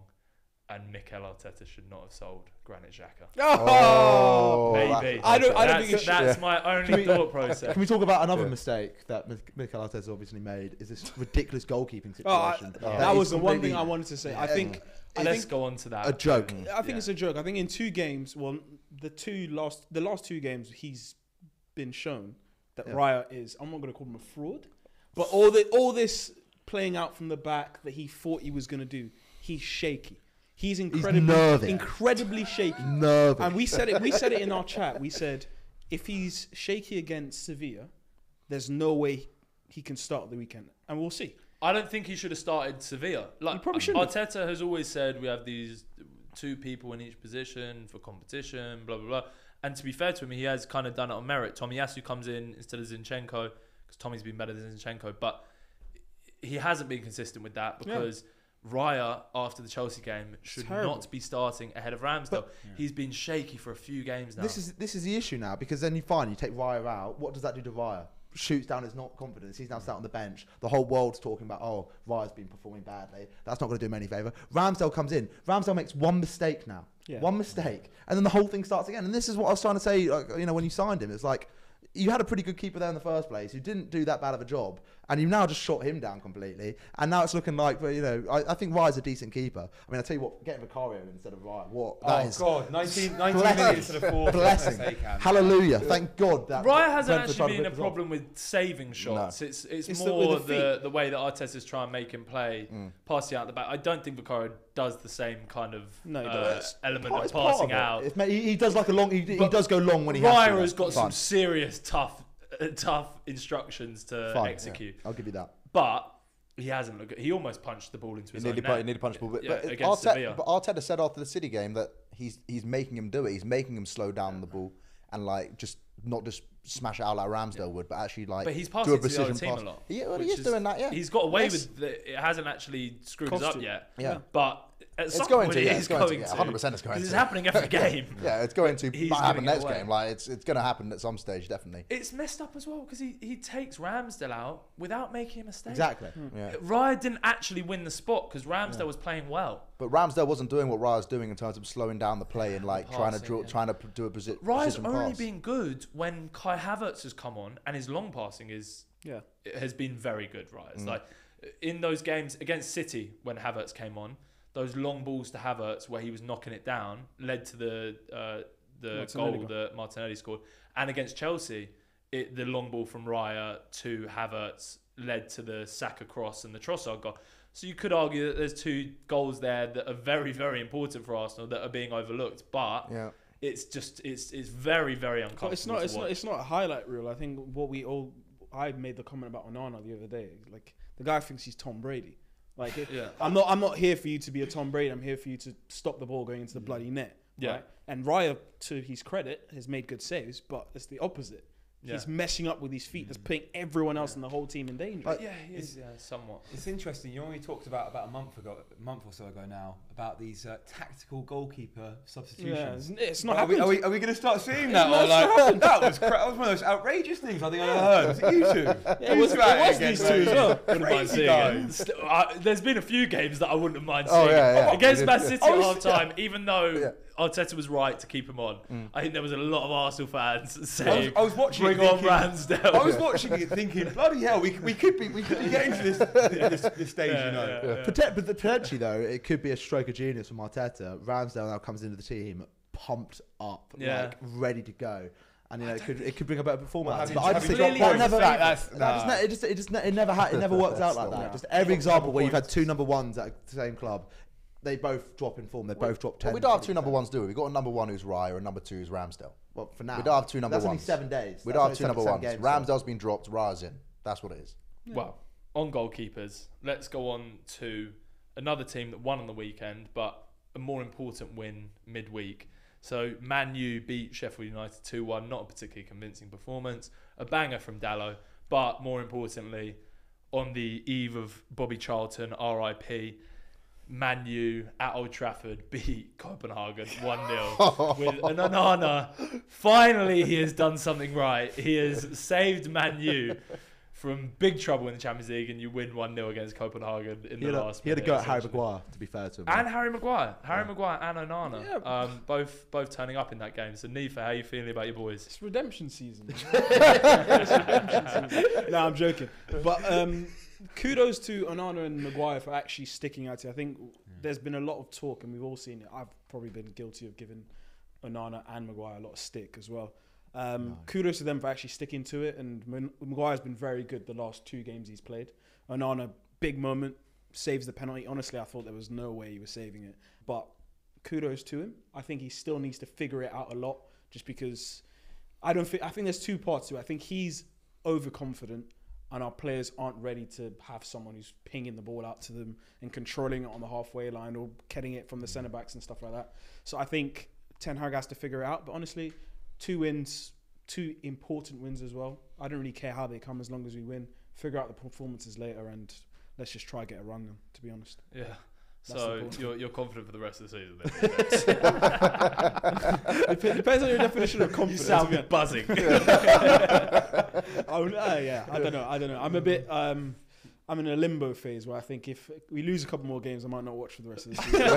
And Mikel Arteta should not have sold Granit Xhaka. Oh, maybe. I don't. I don't that's, think it that's yeah. my only we, thought process. Can we talk about another yeah. mistake that Mikel Arteta obviously made? Is this ridiculous goalkeeping situation? Oh, I, that, yeah. that was the one thing I wanted to say. Yeah. I think. I Let's think go on to that. A joke. I think yeah. it's a joke. I think in two games, well, the two last, the last two games, he's been shown that yeah. Raya is. I'm not going to call him a fraud, but all the all this playing out from the back that he thought he was going to do, he's shaky. He's incredibly, he's incredibly shaky. Nervous. And we said it. We said it in our chat. We said, if he's shaky against Sevilla, there's no way he can start the weekend, and we'll see. I don't think he should have started Sevilla. Like, he probably shouldn't. Arteta has always said we have these two people in each position for competition, blah blah blah. And to be fair to him, he has kind of done it on merit. Tomiyasu comes in instead of Zinchenko because Tommy's been better than Zinchenko, but he hasn't been consistent with that because. Yeah. Raya, after the Chelsea game, should not be starting ahead of Ramsdale. But, yeah. He's been shaky for a few games now. This is this is the issue now, because then you find you take Raya out. What does that do to Raya? Shoots down his not confidence. He's now sat on the bench. The whole world's talking about, oh, Raya's been performing badly. That's not going to do him any favour. Ramsdale comes in. Ramsdale makes one mistake now. Yeah. One mistake. And then the whole thing starts again. And this is what I was trying to say, like, you know, when you signed him. It's like, you had a pretty good keeper there in the first place. You didn't do that bad of a job. And you now just shot him down completely. And now it's looking like, you know, I, I think Raya's a decent keeper. I mean, I tell you what, getting Vicario instead of Raya, what? That oh, is God. nineteen, nineteen minutes to the fourth. Blessing. Hallelujah. Thank God. That Raya hasn't actually been a problem with saving shots. No. It's, it's, it's more the, the, the way that Arteta's trying to make him play, mm. passing out the back. I don't think Vicario does the same kind of no, uh, element part, of passing of out. It's, he, he does like a long, he, he does go long when he Raya has to. Raya has got some serious tough tough instructions to Fine, execute. Yeah. I'll give you that. But he hasn't looked good. He almost punched the ball into his he own nearly, net. He nearly punched the ball. But, yeah, but, Arteta, but Arteta said after the City game that he's he's making him do it. He's making him slow down yeah. the ball and like just not just smash it out like Ramsdale yeah. would, but actually like but he's do a precision pass. A lot, he, well, he is, is doing that, yeah. He's got away yes. with the, it. Hasn't actually screwed us up yet. Yeah. But at it's some going point to, yeah, it's going, going to. one hundred percent it's going to. Because it's happening every game. Yeah, it's going to happen next away. game. Like It's it's going to happen at some stage, definitely. It's messed up as well because he, he takes Ramsdale out without making a mistake. Exactly. Hmm. Yeah. Raya didn't actually win the spot because Ramsdale yeah. was playing well. But Ramsdale wasn't doing what Raya's doing in terms of slowing down the play yeah, and like passing, trying to draw, yeah. trying to do a position Raya's pass. Raya's only been good when Kai Havertz has come on and his long passing is yeah has been very good, Raya's. Mm. Like in those games against City when Havertz came on, those long balls to Havertz where he was knocking it down led to the uh, the Martinelli goal that Martinelli scored. And against Chelsea, it, the long ball from Raya to Havertz led to the Saka cross and the Trossard goal. So you could argue that there's two goals there that are very, very important for Arsenal that are being overlooked. But yeah. it's just it's it's very, very uncomfortable. It's not it's watch. not it's not a highlight reel. I think what we all I made the comment about Onana the other day. Like the guy thinks he's Tom Brady. Like it, yeah. I'm not I'm not here for you to be a Tom Brady. I'm here for you to stop the ball going into the bloody net. Yeah. Right? And Raya, to his credit, has made good saves, but it's the opposite. Yeah. He's meshing up with his feet. That's putting everyone else yeah. and the whole team in danger. But yeah, he is, it's, yeah, somewhat. It's interesting. You only talked about about a month ago, a month or so ago now, about these uh, tactical goalkeeper substitutions. Yeah, it's not. Are we, are we, are we going to start seeing that? Or like, that was cra that was one of those outrageous things I think yeah. I heard. Was it you two? Yeah, it was, it was these two as well. Wouldn't mind seeing it. I, there's been a few games that I wouldn't have mind seeing. Oh, yeah, yeah. Against Man City at half time, yeah. even though. Yeah. Arteta was right to keep him on. Mm. I think there was a lot of Arsenal fans saying, I was, I was watching "Bring thinking, on Ramsdale." I was watching it thinking, "Bloody hell, we we could be we could be getting to this this, this stage, yeah, you know." Yeah, yeah. But, but the potentially though, it could be a stroke of genius from Arteta. Ramsdale now comes into the team pumped up, yeah. like ready to go, and you know it could it could bring a better performance. Well, but I just think it never that's, that's, nah. just, it just it just it never it never worked out like that. Right. Just every example where you've had two number ones at the same club. They both drop in form. They well, both drop ten. Well, we don't have two number ones, do we? We've got a number one who's Raya and number two who's Ramsdale. Well, for now. We don't have two number that's ones. That's only seven days. We don't that's have two number ones. Ramsdale's so. been dropped, Raya's in. That's what it is. Yeah. Well, on goalkeepers, let's go on to another team that won on the weekend, but a more important win midweek. So Man U beat Sheffield United two one. Not a particularly convincing performance. A banger from Dallow. But more importantly, on the eve of Bobby Charlton, R I P, Man U at Old Trafford beat Copenhagen one nil with an Onana. Finally, he has done something right. He has saved Man U from big trouble in the Champions League, and you win one nil against Copenhagen in he the last a, He had a go at Harry Maguire, to be fair to him. And Harry Maguire. Harry yeah. Maguire and Onana. Yeah. Um, both both turning up in that game. So, Neefa, how are you feeling about your boys? It's redemption season. It's redemption season. No, I'm joking. But... Um, kudos to Onana and Maguire for actually sticking out. I think yeah. there's been a lot of talk, and we've all seen it. I've probably been guilty of giving Onana and Maguire a lot of stick as well. Um, no. Kudos to them for actually sticking to it. And Maguire's been very good the last two games he's played. Onana, big moment, saves the penalty. Honestly, I thought there was no way he was saving it. But kudos to him. I think he still needs to figure it out a lot, just because I don't think I think there's two parts to it. I think he's overconfident, and our players aren't ready to have someone who's pinging the ball out to them and controlling it on the halfway line or getting it from the centre-backs and stuff like that. So I think Ten Hag has to figure it out. But honestly, two wins, two important wins as well. I don't really care how they come as long as we win. Figure out the performances later and let's just try and get a run them, to be honest. Yeah. That's so you're, you're confident for the rest of the season then? It depends on your definition of confidence. You sound buzzing. Oh uh, yeah, I don't know. I don't know. I'm a bit. Um, I'm in a limbo phase where I think if we lose a couple more games, I might not watch for the rest of the season.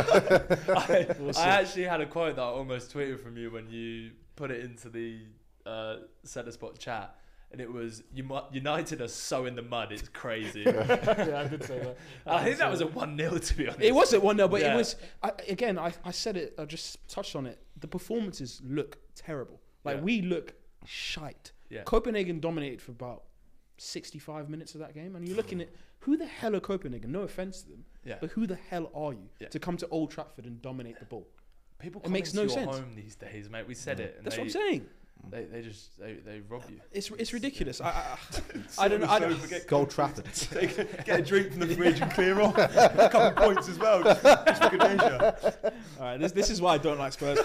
I, we'll I actually had a quote that I almost tweeted from you when you put it into the uh, Centre Spot chat. And it was, United are so in the mud, it's crazy. Yeah, I did say that. I, I think that was a one nil, to be honest. It was a one nil, but yeah. it was, I, again, I, I said it, I just touched on it. The performances look terrible. Like, yeah. we look shite. Yeah. Copenhagen dominated for about sixty-five minutes of that game. And you're looking at, who the hell are Copenhagen? No offense to them, yeah. but who the hell are you yeah. to come to Old Trafford and dominate the ball? People come into your home these days, mate. We said yeah. it. And That's they, what I'm saying. They, they just they, they rob you. It's it's ridiculous. I I, I don't know. I don't forget Gold Trafford. Get a drink from the fridge and clear off. A couple of points as well. Just, just for good measure. All right. This this is why I don't like Spurs.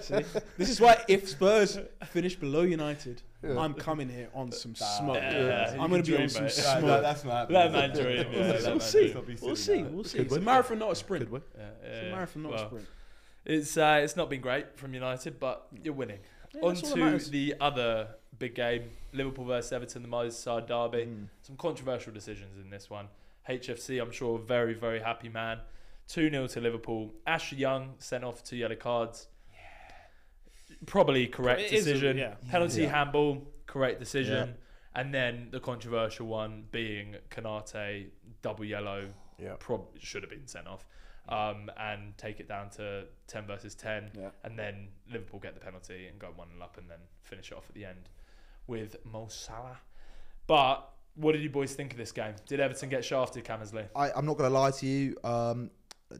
See, this is why if Spurs finish below United, yeah. I'm coming here on some smoke. Yeah, yeah. I'm going to be on some it. smoke. No, that's not that man dream. Yeah, we'll, we'll see. We'll see. We'll see. It's a marathon, not a sprint. Yeah, yeah, it's a marathon, not well, a sprint. It's uh, it's not been great from United, but you're winning. Yeah, on to the other big game, Liverpool versus Everton, the Merseyside side derby. Mm. Some controversial decisions in this one. H F C, I'm sure, very, very happy man. two nil to Liverpool. Ashley Young sent off two yellow cards. Yeah. Probably correct it decision. A, yeah. Penalty yeah. handball, correct decision. Yeah. And then the controversial one being Konate, double yellow, yeah. probably should have been sent off. Um, and take it down to ten versus ten yeah. and then Liverpool get the penalty and go one nil up and then finish it off at the end with Mo Salah. But what did you boys think of this game? Did Everton get shafted, Camersley? I, I'm not going to lie to you. Um,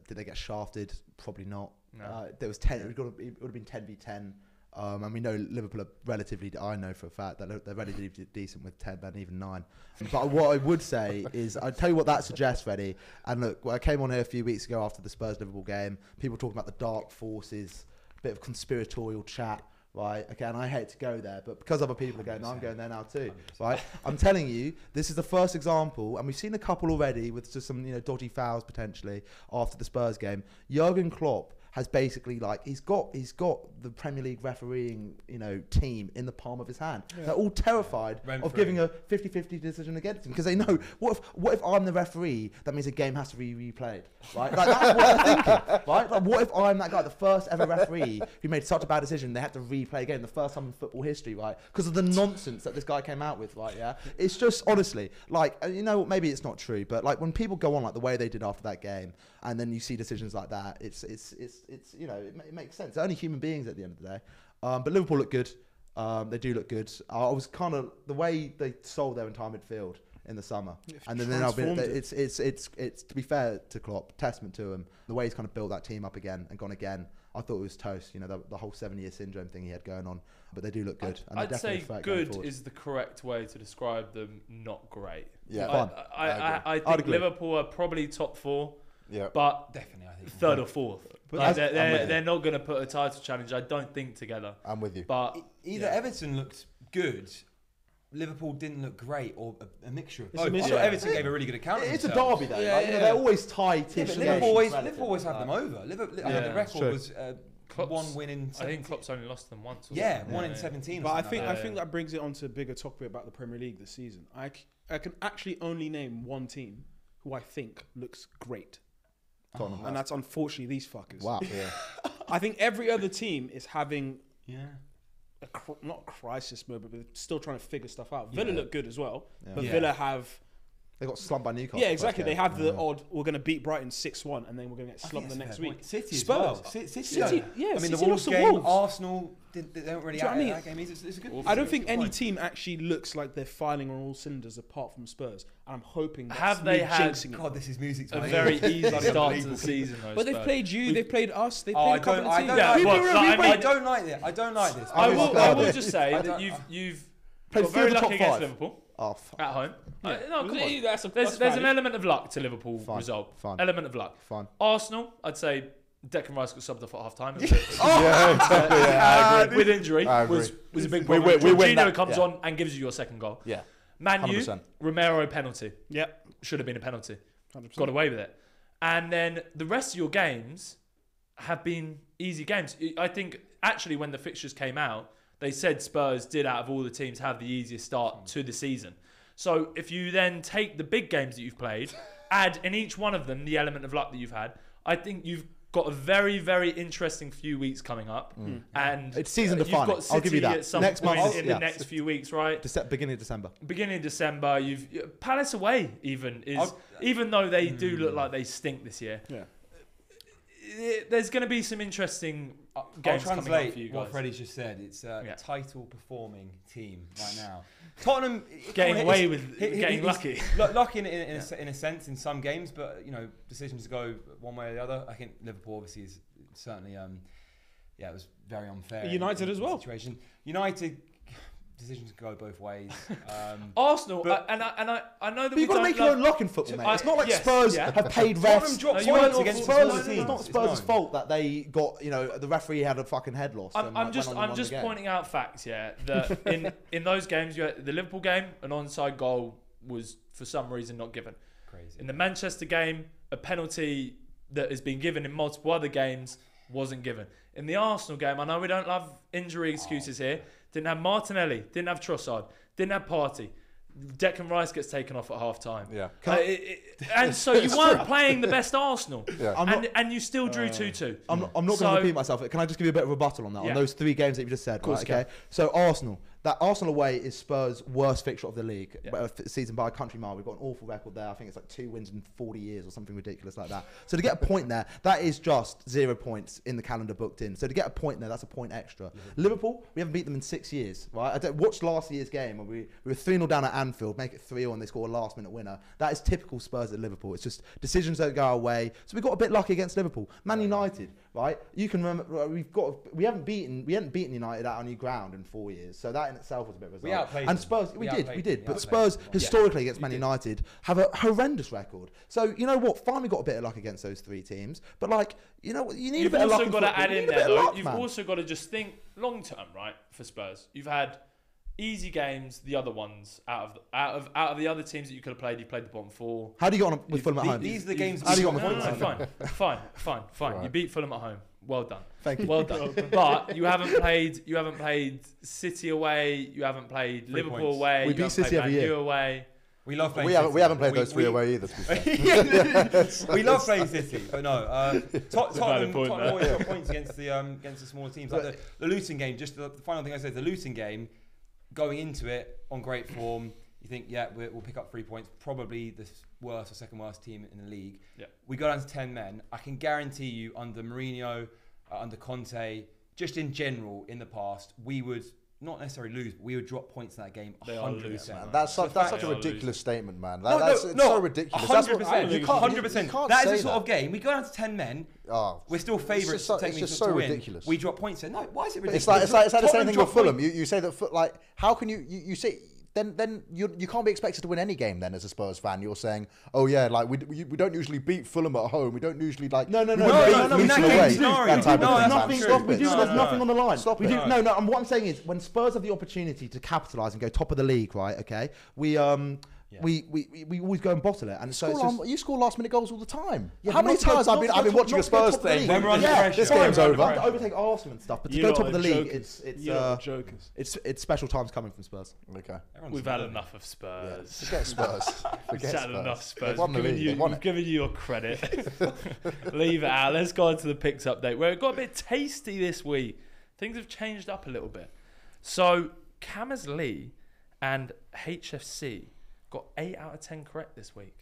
did they get shafted? Probably not. No. Uh, there was ten. It would have been ten v ten. Um, and we know Liverpool are relatively, I know for a fact, that they're relatively decent with ten and even nine. But what I would say is, I'll tell you what that suggests, Reddy. And look, well, I came on here a few weeks ago after the Spurs-Liverpool game. People talking about the dark forces, a bit of conspiratorial chat. right? Okay, and I hate to go there, but because other people are going, I'm going there now too, one hundred percent. Right? I'm telling you, this is the first example, and we've seen a couple already with just some, you know, dodgy fouls potentially after the Spurs game. Jurgen Klopp has basically, like, he's got he's got the Premier League refereeing, you know, team in the palm of his hand. Yeah. They're all terrified yeah. of giving a fifty fifty decision against him because they know, what if what if I'm the referee? That means a game has to be replayed, right? Like, that's what they're thinking, right? Like, what if I'm that guy, the first ever referee who made such a bad decision, they had to replay a game, the first time in football history, right? Because of the nonsense that this guy came out with, right? Yeah, it's just honestly, like, you know, maybe it's not true, but like when people go on like the way they did after that game, and then you see decisions like that, it's it's it's it's you know, it, it makes sense. They're only human beings at the end of the day. Um, but Liverpool look good. Um, they do look good. I was kind of the way they sold their entire midfield in the summer, it's and then now it's it's it's it's to be fair to Klopp, testament to him, the way he's kind of built that team up again and gone again. I thought it was toast, you know, the, the whole seven-year syndrome thing he had going on. But they do look good. I'd, and I'd say good is the correct way to describe them. Not great. Yeah, I, I, I, I, I think Liverpool are probably top four. Yeah, but definitely, I think third or fourth. But like they're they're, they're not going to put a title challenge, I don't think, together. I'm with you. But e either yeah. Everton looked good. Liverpool didn't look great, or a, a mixture of both. I thought Everton gave a really good account. It, it's themselves. a derby, though. Yeah, like, yeah. You know, they're always tight. Yeah, Liverpool always, Liverpool always have them over. Liverpool, yeah, I mean, the record was uh, one win in. I think Klopp's only lost them once. Or yeah, one yeah, in yeah. seventeen. But I think like. I think that brings it onto a bigger topic about the Premier League this season. I c I can actually only name one team who I think looks great, Tottenham, and that's unfortunately these fuckers. Wow. Yeah. I think every other team is having. Yeah. A cr not a crisis mode, but they're still trying to figure stuff out. Villa yeah. look good as well, yeah. but yeah. Villa have... They got slumped by Newcastle. Yeah, exactly. They have yeah. the odd, we're going to beat Brighton six one and then we're going to get slumped the next week. Point. City as Spurs. Well. City, City, City yeah. yeah. I mean, City the Wolves game, Wolves. Arsenal, they, they don't really... Do you know what I mean? That game is, it's, it's a good, I don't think any point. team actually looks like they're filing on all cylinders apart from Spurs. And I'm hoping that's have they had, jinxing God, this is music to a very easy start to the season. But they've played you, they've played us, they've played a couple of teams. I don't like this. I don't like this. I will just say that you've you've got very lucky against Liverpool. Oh, fuck. At home. Yeah. No, no, come on. That's a, there's that's there's an element of luck to Liverpool Fine. result. Fine. Element of luck. Fine. Arsenal, I'd say Declan Rice got subbed off at half time. oh. Yeah, exactly. Yeah, uh, with injury was was a big problem. We, we, we Jorginho comes yeah. on and gives you your second goal. Yeah. Man U, Romero penalty. Yep. Should have been a penalty. one hundred percent. Got away with it. And then the rest of your games have been easy games. I think actually when the fixtures came out, they said Spurs did, out of all the teams, have the easiest start to the season. So if you then take the big games that you've played, add in each one of them the element of luck that you've had, I think you've got a very, very interesting few weeks coming up. Mm. And it's season defining. You've got City I'll give you that. At some next point month, in yeah. the next few weeks, right? Dece beginning of December. Beginning of December. You've Palace away even is I'll, even though they mm. do look like they stink this year. Yeah. There's going to be some interesting games I'll coming up for you guys. What Freddie's just said, it's a yeah. title-performing team right now. Tottenham getting away with hit, getting hit, lucky, lucky in, in, yeah. a, in a sense in some games, but you know decisions go one way or the other. I think Liverpool obviously is certainly, um, yeah, it was very unfair. United in, in as well. Situation. United. Decisions go both ways. Um, Arsenal, uh, and, I, and I, I know that but we you've got to make your own luck in football, mate. I, it's not like yes, Spurs yeah. have paid refs. No, no, it's not Spurs' fault that they got, you know, the referee had a fucking head loss. I'm, and, I'm like, just, I'm just pointing out facts, yeah, that in, in those games, you had the Liverpool game, an onside goal was for some reason not given. Crazy. In the Manchester game, a penalty that has been given in multiple other games wasn't given. In the Arsenal game, I know we don't love injury excuses oh. here, didn't have Martinelli, didn't have Trossard, didn't have Partey. Declan Rice gets taken off at half time. Yeah. Uh, it, it, and so you weren't playing the best Arsenal. Yeah. And, not, and you still drew two two. Uh, two, two. I'm, I'm not so, going to repeat myself. Can I just give you a bit of rebuttal on that? Yeah. On those three games that you just said. Of course right, okay. So Arsenal. That Arsenal away is Spurs' worst fixture of the league yeah. season by a country mile. We've got an awful record there. I think it's like two wins in forty years or something ridiculous like that. So to get a point there, that is just zero points in the calendar booked in. So to get a point there, that's a point extra. Yeah. Liverpool, we haven't beat them in six years. Right? I don't, watch last year's game where we, we were three nil down at Anfield, make it three nil and they score a last-minute winner. That is typical Spurs at Liverpool. It's just decisions don't go our way. So we got a bit lucky against Liverpool. Man United, right? You can remember, we've got, we haven't beaten, we haven't beaten United at our new ground in four years. So that in itself was a bit of a result. We and Spurs, we, we did, we did. We but Spurs, historically, against Man United, have a horrendous record. So, you know what? Finally got a bit of luck against those three teams. But, like, you know what? You need You've a bit of luck. You've also got to add in there, though. You've also got to just think long-term, right, for Spurs. You've had easy games, the other ones out of the, out of out of the other teams that you could have played, you played the bottom four. How do you get on with Fulham at home? These are the games. How do you get on with Fulham? Fine, fine, fine, fine. Right. You beat Fulham at home. Well done. Thank you. Well done. But you haven't played. You haven't played City away. You haven't played Three Liverpool points. away. We you beat City every year. Away. We love playing. We haven't, City. We haven't played we, those three we, away either. We love playing City, but no. Uh, Tot Tottenham, point, Tottenham always got points against the um, against the smaller teams. Like the, the Luton game. Just the, the final thing I said. The Luton game. Going into it on great form, you think, yeah, we'll pick up three points. Probably the worst or second worst team in the league. Yeah. We go down to ten men. I can guarantee you, under Mourinho, uh, under Conte, just in general, in the past, we would not necessarily lose, but we would drop points in that game. They one hundred percent. Lose, man. That's such, that's such a ridiculous losing. statement, man. That, no, that's no, it's no, so ridiculous. one hundred percent. You can't, one hundred percent. That is the sort that. of game. We go down to ten men. Oh, we're still favourites. So, it's just so ridiculous. Win. We drop points. No, why is it ridiculous? It's like, it's like, it's like the same thing with Fulham. You, you say that, like, how can you, you, you say... Then, then you you can't be expected to win any game. Then, as a Spurs fan, you're saying, "Oh yeah, like we we, we don't usually beat Fulham at home. We don't usually like no no no no no no no nothing. We do there's nothing on the line. Stop we it. do no no. And what I'm saying is, when Spurs have the opportunity to capitalise and go top of the league, right? Okay, we um. Yeah. We, we we always go and bottle it, and so it's just, on, you score last minute goals all the time. Yeah, How many times I've been I've been watching a Spurs thing? When we're under yeah, pressure, this game's over. I overtake Arsenal and stuff, but to you go top of the jokers. league, it's it's uh, jokers. It's it's special times coming from Spurs. Okay, Everyone's we've had enough of Spurs. Yeah. Forget Spurs. We've had enough Spurs. We've given you, we've given you your credit. Leave it out. Let's go on to the picks update, where it got a bit tasty this week. Things have changed up a little bit. So Cammersley and H F C got eight out of ten correct this week.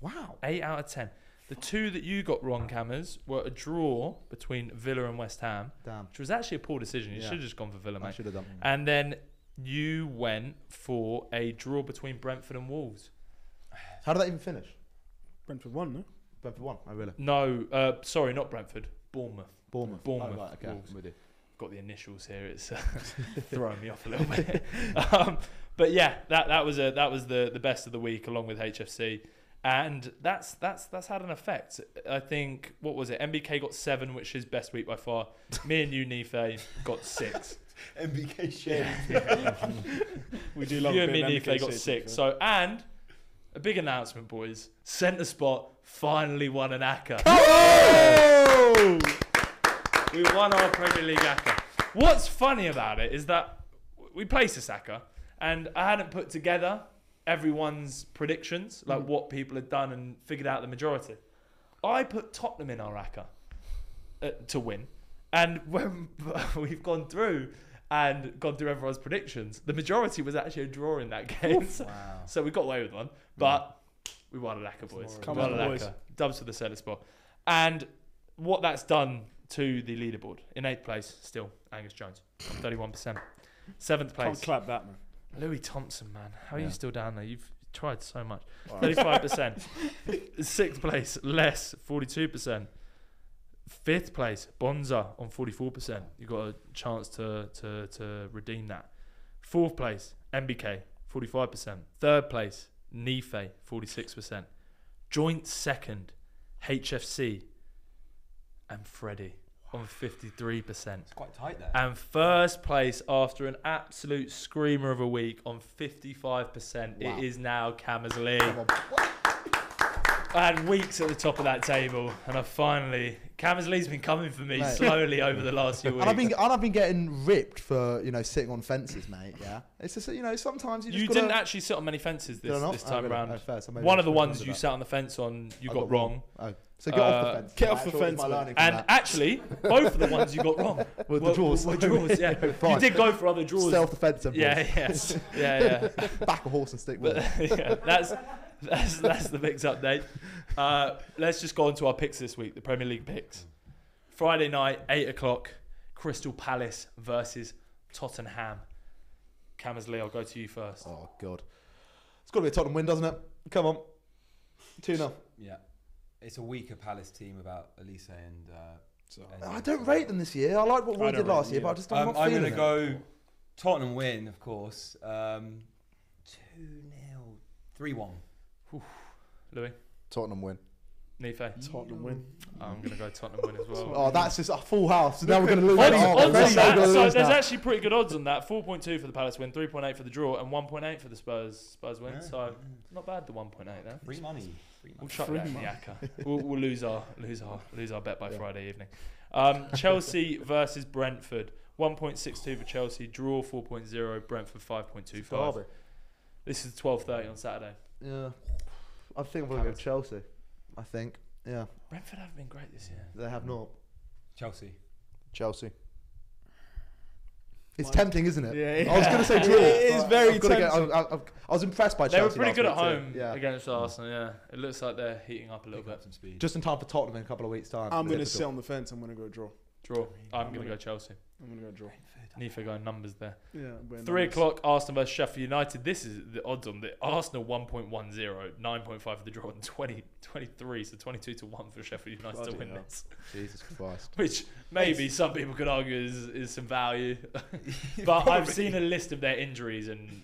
Wow. Wow. eight out of ten. The two that you got wrong, Cammers, were a draw between Villa and West Ham. Damn. Which was actually a poor decision. You yeah. should have just gone for Villa, mate. I should have done. And then you went for a draw between Brentford and Wolves. How did that even finish? Brentford won, no? Brentford won, oh really? No, uh, sorry, not Brentford. Bournemouth. Bournemouth. Bournemouth. Oh, right, okay. Wolves. I'm with you. Got the initials here. It's uh, throwing me off a little bit. Um, but yeah, that that was a that was the the best of the week, along with H F C, and that's that's that's had an effect. I think, what was it? M B K got seven, which is best week by far. Me and you, Nife, got six. M B K shit. Yeah. We do love you and me, Nife, got six. So and a big announcement, boys. Centre Spot finally won an A C C A. Oh! We won our Premier League A C C A. What's funny about it is that we placed this A C C A, and I hadn't put together everyone's predictions, like mm. what people had done, and figured out the majority. I put Tottenham in our A C C A uh, to win, and when we've gone through and gone through everyone's predictions, the majority was actually a draw in that game. So, wow. so we got away with one, but mm. we won an A C C A, boys. Come on, boys. Dubs for the Centre Spot. And what that's done to the leaderboard. In eighth place, still, Angus Jones. thirty-one percent. Seventh place. Can't clap that, man. Louis Thompson, man. How are yeah. you still down there? You've tried so much. Right. thirty-five percent. Sixth place, Les, forty-two percent. Fifth place, Bonza on forty-four percent. You've got a chance to, to, to redeem that. Fourth place, M B K, forty-five percent. Third place, Nife, forty-six percent. Joint second, H F C and Freddie on fifty-three percent. It's quite tight there. And first place, after an absolute screamer of a week, on fifty-five percent. Wow. It is now Cammersley. I had weeks at the top of that table, and I finally... Cammersley's been coming for me mate. slowly over the last few weeks. And I've been, and I've been getting ripped for, you know, sitting on fences, mate, yeah? It's just, you know, sometimes you just You gotta... didn't actually sit on many fences this, this time oh, really? around. No, One of the ones you that. sat on the fence on, you got, got wrong. wrong. Oh. So get uh, off the fence. Get off the fence. And that. actually, both of the ones you got wrong were the draws. Were draws, yeah. You did go for other draws. Self defence. Yeah, yes. Yeah, yeah. Back a horse and stick with it. Yeah, that's, that's, that's the picks update. Uh, let's just go on to our picks this week, the Premier League picks. Friday night, eight o'clock, Crystal Palace versus Tottenham. Cammersley, I'll go to you first. Oh, God. It's got to be a Tottenham win, doesn't it? Come on. two nil. Yeah. It's a weaker Palace team about Elise and... Uh, so. and I don't rate them this year. I like what we did last year, but I just don't um, not feeling it. I'm going to go Tottenham win, of course. Um, two nil, three one. Louis? Tottenham win. Nife? Tottenham win. Oh, I'm going to go Tottenham win as well. Oh, that's just a full house. So now we're going to lose. Odds, oh, odds really that. Lose so there's that. Actually pretty good odds on that. four point two for the Palace win, three point eight for the draw, and one point eight for the Spurs Spurs win. Yeah. So not bad, the one point eight there. Free money. Free we'll chuck that in the acca. We'll, we'll lose, our, lose, our, lose our bet by yeah. Friday evening. Um, Chelsea versus Brentford. one point six two for Chelsea, draw four point oh, Brentford five point two five. This is twelve thirty on Saturday. Yeah. I think we'll go Chelsea. I think, yeah. Brentford haven't been great this year. They have not. Chelsea. Chelsea. It's Mike. Tempting, isn't it? Yeah, yeah. I was going to say draw. It is very tempting. Get, I, I, I was impressed by Chelsea. They were pretty good at home yeah. against Arsenal, yeah. It looks like they're heating up a little bit. Some speed. Just in time for Tottenham in a couple of weeks' time. I'm going to sit on the fence. I'm going to go draw. Draw. I'm, I'm going to go Chelsea. I'm going to go draw. Nifa going numbers there. Yeah. Three o'clock, Arsenal versus Sheffield United. This is the odds on the Arsenal one point one oh, nine point five for the draw, and twenty, twenty-three, so twenty-two to one for Sheffield United Bloody to win hell. This. Jesus Christ. Which maybe it's, some people could argue is, is some value. But I've seen a list of their injuries and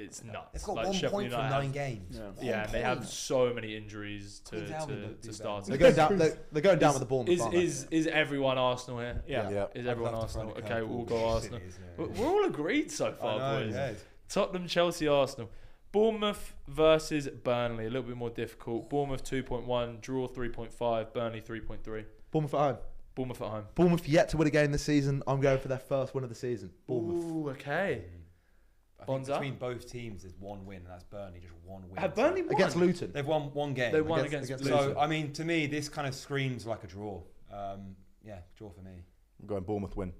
it's nuts. It's got like one Sheffield point United from nine have, games. Yeah, yeah they have so many injuries to, to, to start. They're going down, they're, they're going down is, with the Bournemouth. Is, is, is everyone Arsenal here? Yeah. yeah. yeah. Is everyone Arsenal? Okay, we'll all go Arsenal. City, yeah. We're all agreed so far, know, boys. Yeah. Tottenham, Chelsea, Arsenal. Bournemouth versus Burnley. A little bit more difficult. Bournemouth two point one, draw three point five, Burnley three point three. Bournemouth at home. Bournemouth at home. Bournemouth yet to win a game this season. I'm going for their first win of the season. Bournemouth. Ooh, okay. I think between both teams there's one win, and that's Burnley, just one win. Have Burnley won? Against Luton. They've won one game. They won against, against, against Luton. So, I mean, to me, this kind of screams like a draw. Um, yeah, draw for me. I'm going Bournemouth win.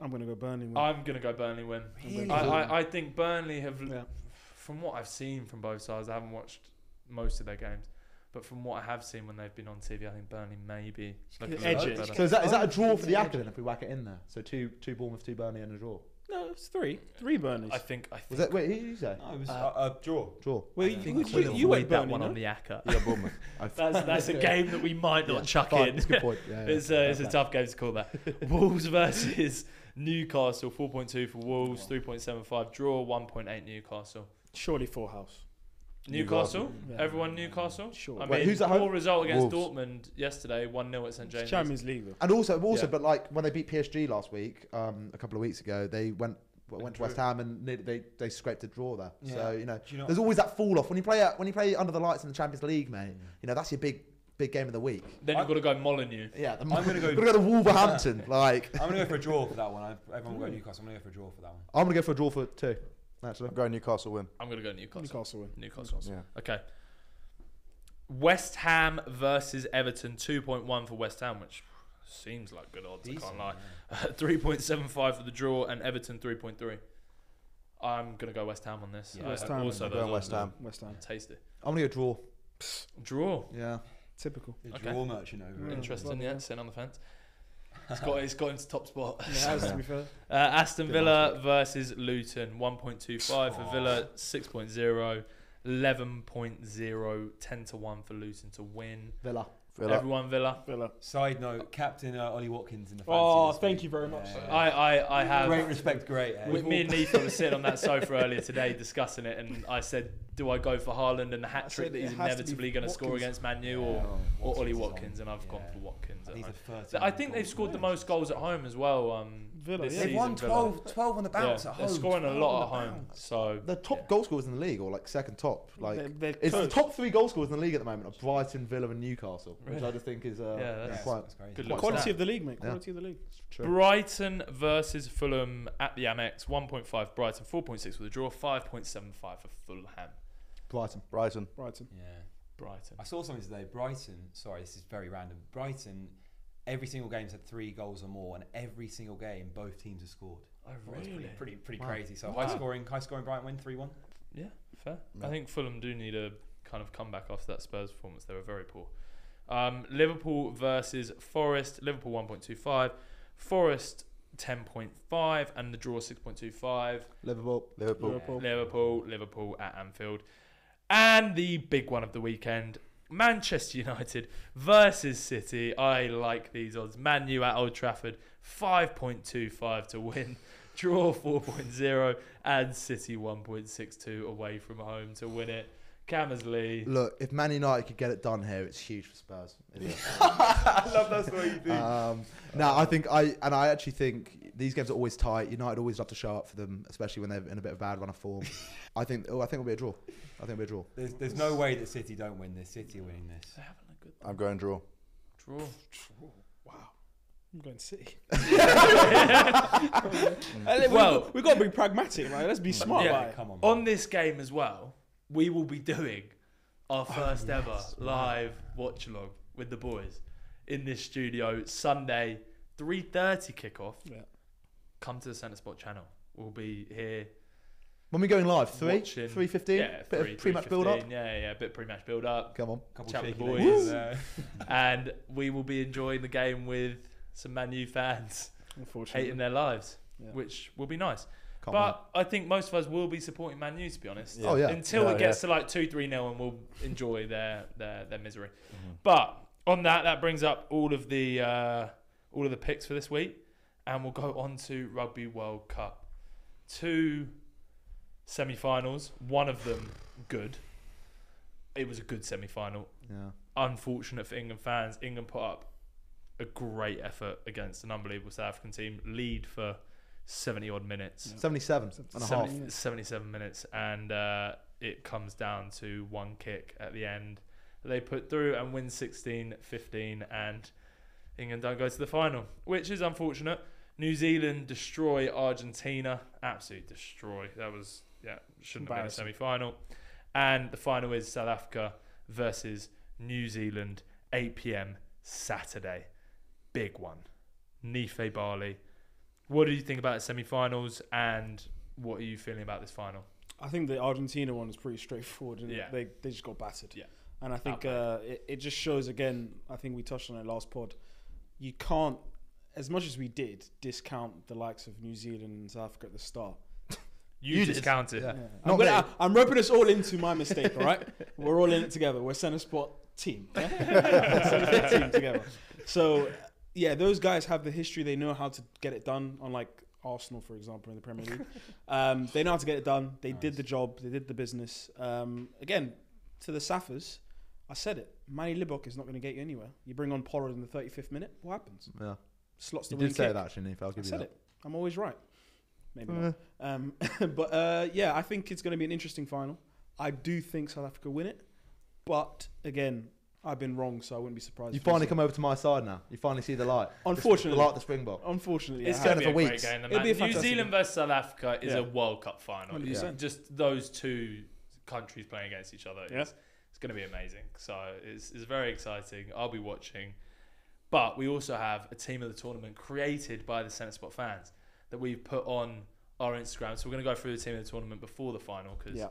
I'm going to go Burnley win. I'm going to go Burnley win. Really? I, I, I think Burnley have, yeah. from what I've seen from both sides, I haven't watched most of their games, but from what I have seen when they've been on T V, I think Burnley maybe. So is that, is that a draw for the academy if we whack it in there? So two, two Bournemouth, two Burnley and a draw. No, it's three. Three Burnleys. I think. I think. Was that, wait, who did you say? No, it was uh, uh, draw. Draw. Well, you, think you, you went that one no? on the acca. Yeah, Bournemouth. that's that's a game that we might not yeah, chuck fine, in. That's a good point. Yeah, yeah, it's uh, yeah, it's yeah. a tough game to call that. Wolves versus Newcastle. four point two for Wolves, three point seven five draw, one point eight Newcastle. Surely four house. Newcastle? Yeah. Everyone Newcastle? Sure. I mean, Wait, who's at home? Poor result against Wolves. Dortmund yesterday, one nil at Saint James. It's Champions League. And also, also, yeah. but like when they beat P S G last week, um, a couple of weeks ago, they went went to West Ham and they they scraped a draw there. Yeah. So you know, you know, there's always that fall off when you play uh, when you play under the lights in the Champions League, mate. Yeah. You know, that's your big big game of the week. Then you've got to go Molineux. Yeah, the, I'm going to go. Got to go to Wolverhampton. Yeah. Like I'm going to go for a draw for that one. I've, everyone will go Newcastle. I'm going to go for a draw for that one. I'm going to go for a draw for two. Actually. I'm going Newcastle win. I'm going to go Newcastle. Newcastle win. Newcastle. Newcastle. Yeah. Okay. West Ham versus Everton. two point one for West Ham, which seems like good odds. Decent, I can't lie. Yeah. Uh, three point seven five for the draw and Everton three point three. I'm going to go West Ham on this. Yeah. West Ham. Also, those West Ham. West Ham. Tasty. I'm going to go draw. Draw? Yeah. Typical. A okay. Draw merchant over yeah. Interesting, yeah. yeah. Sitting on the fence. It's got, it's got into top spot. Yeah, to be fair. Uh, Aston Villa versus Luton. one point two five oh. for Villa, six point oh, eleven point oh, ten to one for Luton to win. Villa. Villa. Everyone Villa. Villa. Side note, captain uh, Ollie Watkins in the fancy. Oh, thank you very much. Yeah. I, I, I have... Great respect, great. Eh? Me and Nifa were sitting on that sofa earlier today discussing it, and I said, do I go for Haaland and the hat-trick that he's inevitably going to score against Man U, or, yeah. or Ollie Watkins, and I've yeah. gone for Watkins at home. I think they've scored the most goals at home as well. Um, Villa, yeah. They've won twelve, twelve on the bounce yeah. at home. They're scoring a lot at home. So the top yeah. goal scorers in the league, or like second top. Like they're, they're It's close. The top three goal scorers in the league at the moment are Brighton, Villa and Newcastle, really? Which I just think is uh, yeah, that's, quite... That's good quite quality of the league, mate. Quality yeah. of the league. Brighton versus Fulham at the Amex. one point five Brighton, four point six for the draw, five point seven five for Fulham. Brighton. Brighton. Brighton. Yeah. Brighton. I saw something today. Brighton, sorry, this is very random. Brighton, every single game's had three goals or more, and every single game, both teams have scored. Oh, really? Pretty, pretty, pretty wow. crazy. So wow. high scoring, high scoring Brighton win three one. Yeah, fair. Yeah. I think Fulham do need a kind of comeback after that Spurs performance. They were very poor. Um, Liverpool versus Forest. Liverpool one point two five. Forest ten point five and the draw six point two five. Liverpool, Liverpool, Liverpool, Liverpool, Liverpool at Anfield. And the big one of the weekend, Manchester United versus City. I like these odds. Man U at Old Trafford, five point two five to win, draw four point oh, and City one point six two away from home to win it. Cammersley. Look, if Man United could get it done here, it's huge for Spurs. I love that's what you think. Um, no, I think I and I actually think these games are always tight. United always love to show up for them, especially when they're in a bit of a bad run of form. I think. Oh, I think it'll be a draw. I think it'll be a draw. There's, there's no way that City don't win this. City are winning this. They're having a good time. I'm going draw. Draw. Draw. Wow. I'm going to City. Well, we've got to be pragmatic, right? Let's be smart. Yeah, about it. Come on, on this game as well. We will be doing our first oh, ever yes, live watch along with the boys in this studio Sunday, three thirty kickoff. Yeah. Come to the Centre Spot channel. We'll be here. When we going live, three, three fifteen. Yeah, bit three, of pre-match build up. Yeah, yeah, bit of pre-match build up. Come on, couple chat with the boys, uh, and we will be enjoying the game with some Man U fans hating their lives, yeah. which will be nice. Can't but mind. I think most of us will be supporting Man U, to be honest. Yeah. Oh, yeah. Until yeah, it gets yeah. to like two three nil and we'll enjoy their their, their misery. Mm-hmm. But on that, that brings up all of the uh, all of the picks for this week, and we'll go on to Rugby World Cup. Two semi-finals, one of them good. It was a good semi-final. Yeah. Unfortunate for England fans. England put up a great effort against an unbelievable South African team. Lead for seventy odd minutes. Yeah. seventy-seven and a seventy, half. seventy-seven minutes. And uh, it comes down to one kick at the end. They put through and win sixteen fifteen, and England don't go to the final, which is unfortunate. New Zealand destroy Argentina. Absolutely destroy. That was, yeah, shouldn't have been a semi-final. And the final is South Africa versus New Zealand, eight p m Saturday. Big one. Nife Bali. What do you think about the semi-finals, and what are you feeling about this final? I think the Argentina one is pretty straightforward. Isn't yeah. it? They, they just got battered. Yeah. And I think uh, it, it just shows again, I think we touched on it last pod, you can't, as much as we did, discount the likes of New Zealand and South Africa at the start. You, you discounted. Yeah. Yeah. I'm, gonna, I'm roping us all into my mistake, all right? We're all in it together. We're Centre Spot team. Yeah? Centre Spot team together. So... yeah, those guys have the history. They know how to get it done, unlike Arsenal, for example, in the Premier League. Um, they know how to get it done. They nice. did the job. They did the business. Um, again, to the Saffers, I said it. Manny Libok is not going to get you anywhere. You bring on Pollard in the thirty-fifth minute, what happens? Yeah. Slots the you win did say kick. That, Shanif. I'll give I you that. I said it. I'm always right. Maybe uh. not. Um, but uh, yeah, I think it's going to be an interesting final. I do think South Africa win it. But again... I've been wrong, so I wouldn't be surprised. You finally come over to my side now. You finally see the light. Unfortunately. The, the light of the Springbok. Unfortunately. It's going to be a great game. New Zealand versus South Africa is yeah. a World Cup final. Yeah. Just those two countries playing against each other. Yeah. It's, it's going to be amazing. So it's, it's very exciting. I'll be watching. But we also have a team of the tournament created by the Centre Spot fans that we've put on our Instagram. So we're going to go through the team of the tournament before the final because yeah.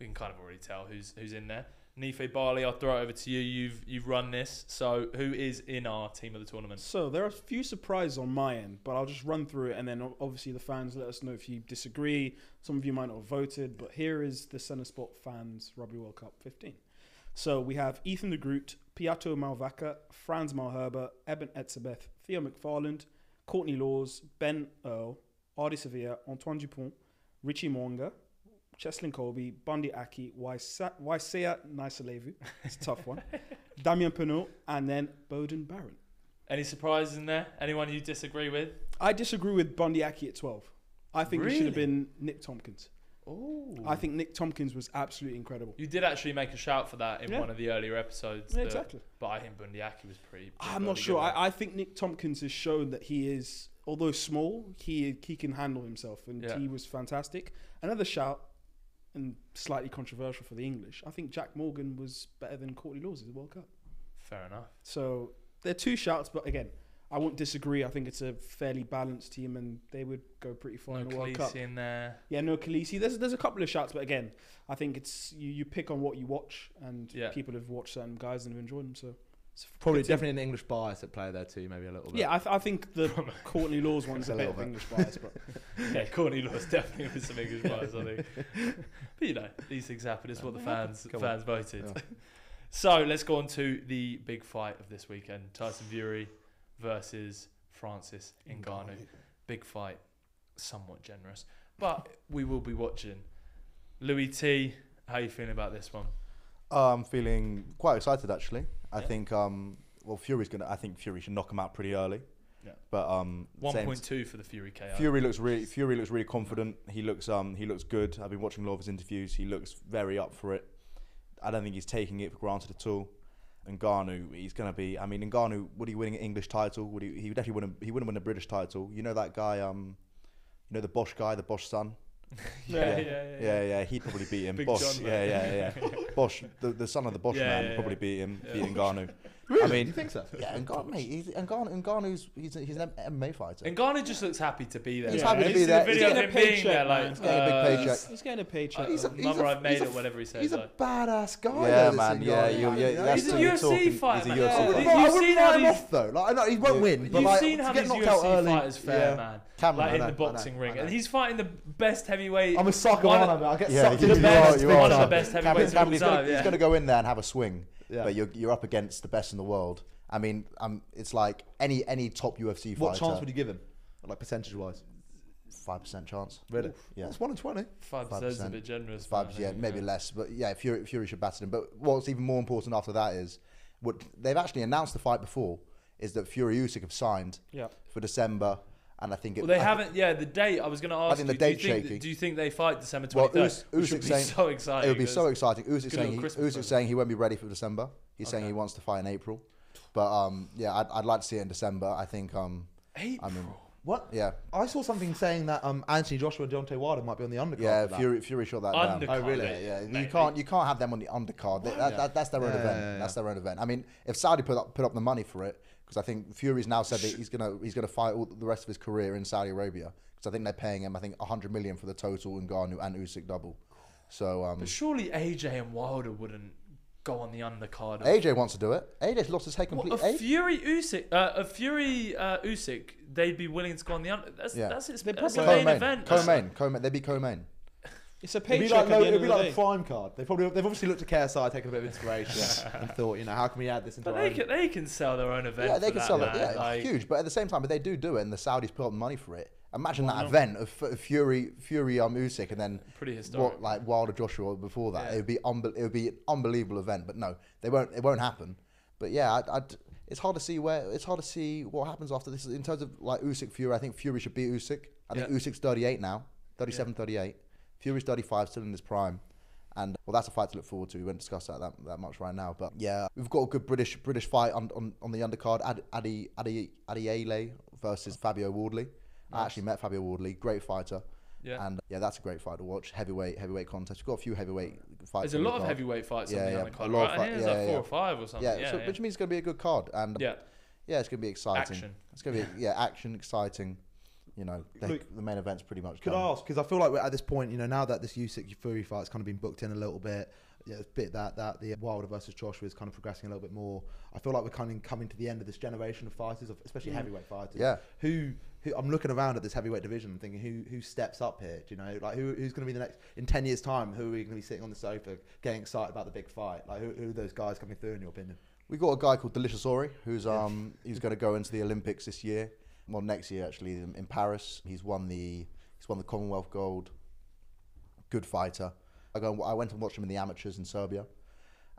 we can kind of already tell who's who's in there. Nife Bali, I'll throw it over to you. You've you've run this. So who is in our team of the tournament? So there are a few surprises on my end, but I'll just run through it. And then obviously the fans, let us know if you disagree. Some of you might not have voted, but here is the Centre Spot fans Rugby World Cup fifteen. So we have Ethan de Groot, Piato Malvaka, Franz Malherber, Eben Etzebeth, Theo McFarland, Courtney Laws, Ben Earl, Ardi Sevilla, Antoine Dupont, Richie Mwanga, Cheslin Colby, Bundy Aki, Waisea Naisalevu, it's a tough one, Damien Penault, and then Bowden Barron. Any surprises in there? Anyone you disagree with? I disagree with Bundy Aki at twelve. I think really? It should have been Nick Tompkins. Oh, I think Nick Tompkins was absolutely incredible. You did actually make a shout for that in yeah. one of the earlier episodes. Yeah, exactly. But I think Bundy Aki was pretty... pretty I'm not sure. I, I think Nick Tompkins has shown that he is, although small, he, he can handle himself, and yeah. he was fantastic. Another shout... and slightly controversial for the English, I think Jack Morgan was better than Courtney Laws at the World Cup. Fair enough. So they're two shouts, but again, I won't disagree. I think it's a fairly balanced team, and they would go pretty far no in the World Cup. No Khaleesi in there. Yeah, no Khaleesi. There's there's a couple of shouts, but again, I think it's you, you pick on what you watch, and yeah. people have watched certain guys and have enjoyed them. So it's probably definitely team. An English bias at play there too, maybe a little bit. Yeah, I, th I think the Courtney Laws one's a, a bit of English bias, but yeah, Courtney Laws definitely with some English bias, I think. But you know, these things happen. It's what the fans Come fans on. Voted. Yeah. So let's go on to the big fight of this weekend: Tyson Fury versus Francis Ngannou. Big fight. somewhat generous. But we will be watching. Louis T, how are you feeling about this one? Uh, I'm feeling quite excited, actually. I yeah. think um, well, Fury's gonna. I think Fury should knock him out pretty early. Yeah. But um, one point two for the Fury K O. Fury looks really. Fury looks really confident. He looks. Um, he looks good. I've been watching a lot of his interviews. He looks very up for it. I don't think he's taking it for granted at all. Ngannou, he's gonna be. I mean, Ngannou, would he win an English title? Would he? He definitely wouldn't. He wouldn't win a British title. You know that guy. Um, you know the Bosch guy, the Bosch son. yeah, yeah, yeah, yeah, yeah, yeah. He'd probably beat him. Bosch, yeah, yeah, yeah. Bosch, the, the son of the Bosch yeah, man, yeah, yeah. probably beat him, yeah. beat Ngannou. Really? I mean, you think so? Yeah, Ngannou, mate. He's, Ngannou, Ngannou's he's, he's an M M A fighter. Ngannou just looks happy to be there. He's yeah. happy to he's be there. The he's getting a paycheck. There, like, he's getting uh, a big paycheck. He's getting a paycheck. He's a, he's number a, I've made or whatever he says. He's like. a badass guy. Yeah, though, man. Yeah, yeah, yeah. He's a U F C fighter. He's a U F C fighter. You've seen him off though. Like, I know he won't win. You've seen how these U F C fighters fare, man. Like in the boxing ring, and he's fighting the best heavyweight. I'm a sucker on him. I get sucked in the best. One of the best heavyweights. He's going to go in there and have a swing. Yeah. But you're you're up against the best in the world. I mean, um, it's like any any top U F C what fighter. What chance would you give him, like percentage wise? Five percent chance. Really? Oof. Yeah. That's one in twenty. Five percent's a bit generous. Five, yeah, think, maybe yeah. less. But yeah, Fury Fury should batter him. But what's even more important after that is what they've actually announced the fight before is that Fury Usyk have signed yeah. for December. And I think it, well, they I haven't. Yeah, the date. I was going to ask. I think you, the date's do you think, shaky. Do you think they fight December twenty-third? Well, Us, Us, Usyk's be saying, so exciting. It would be so exciting. Usyk saying he, Usyk saying he won't be ready for December. He's okay. saying he wants to fight in April. But um, yeah, I'd, I'd like to see it in December. I think um, April. I mean, what? Yeah, I saw something saying that um, Anthony Joshua and Deontay Wilder might be on the undercard. Yeah, Fury, Fury shot that undercard, down. Oh really? Yeah, yeah. you can't you can't have them on the undercard. They, that, yeah. that, that's their own yeah, event. Yeah, yeah. That's their own event. I mean, if Saudi put up put up the money for it. Because I think Fury's now said that he's gonna he's gonna fight all the rest of his career in Saudi Arabia. Because I think they're paying him I think one hundred million for the total Ngannou and Usyk double. So um, but surely A J and Wilder wouldn't go on the undercard. A J wants to do it. A J's lost his head completely. Well, a Fury Usyk, uh, a Fury uh, Usyk, they'd be willing to go on the under. That's yeah. that's, it's, that's the main event. Co-main, co-main, they'd be co-main. It's a paycheck. It'd be like, it'd be like the Prime card. They probably they've obviously looked at K S I, taken a bit of inspiration, yeah. and thought, you know, how can we add this into? But they can, they can sell their own event. Yeah, they can that, sell it. Yeah, like, it's huge. But at the same time, if they do do it, and the Saudis put up money for it, imagine that not? event of Fury, Fury, um, Usyk, and then pretty historic. What, like Wilder Joshua before that. Yeah. It would be unbe it would be an unbelievable event. But no, they won't. It won't happen. But yeah, I'd, I'd, it's hard to see where it's hard to see what happens after this. In terms of like Usyk, Fury, I think Fury should beat Usyk. I yeah. think Usyk's thirty-eight now, thirty-seven, yeah. thirty-eight. Fury's thirty-five, still in his prime. And, well, that's a fight to look forward to. We won't discuss that, that that much right now. But, yeah, we've got a good British British fight on, on, on the undercard. Ad, Adi, Adi, Adiele versus Fabio Wardley. Nice. I actually met Fabio Wardley. Great fighter. Yeah. And, yeah, that's a great fight to watch. Heavyweight heavyweight contest. We've got a few heavyweight fights. There's a lot of heavyweight fights on the undercard. Yeah, I think there's like four or five or something. Yeah, yeah, so, yeah. Which means it's going to be a good card. And, yeah, yeah it's going to be exciting. Action. It's going to be, yeah, action, exciting. You know, they, Look, the main event's pretty much done. Could I ask, because I feel like we're at this point, you know, now that this Usyk Fury fight's kind of been booked in a little bit, yeah, it's a bit that that the Wilder versus Joshua is kind of progressing a little bit more. I feel like we're kind of coming to the end of this generation of fighters, of especially mm. heavyweight fighters. Yeah. Who, who I'm looking around at this heavyweight division and thinking, who who steps up here? Do you know, like who who's going to be the next in ten years' time? Who are we going to be sitting on the sofa getting excited about the big fight? Like who, who are those guys coming through in your opinion? We got a guy called Delicious Ori who's um who's going to go into the Olympics this year. Well, next year actually in, in Paris, he's won the he's won the Commonwealth gold. Good fighter. I go. I went and watched him in the amateurs in Serbia,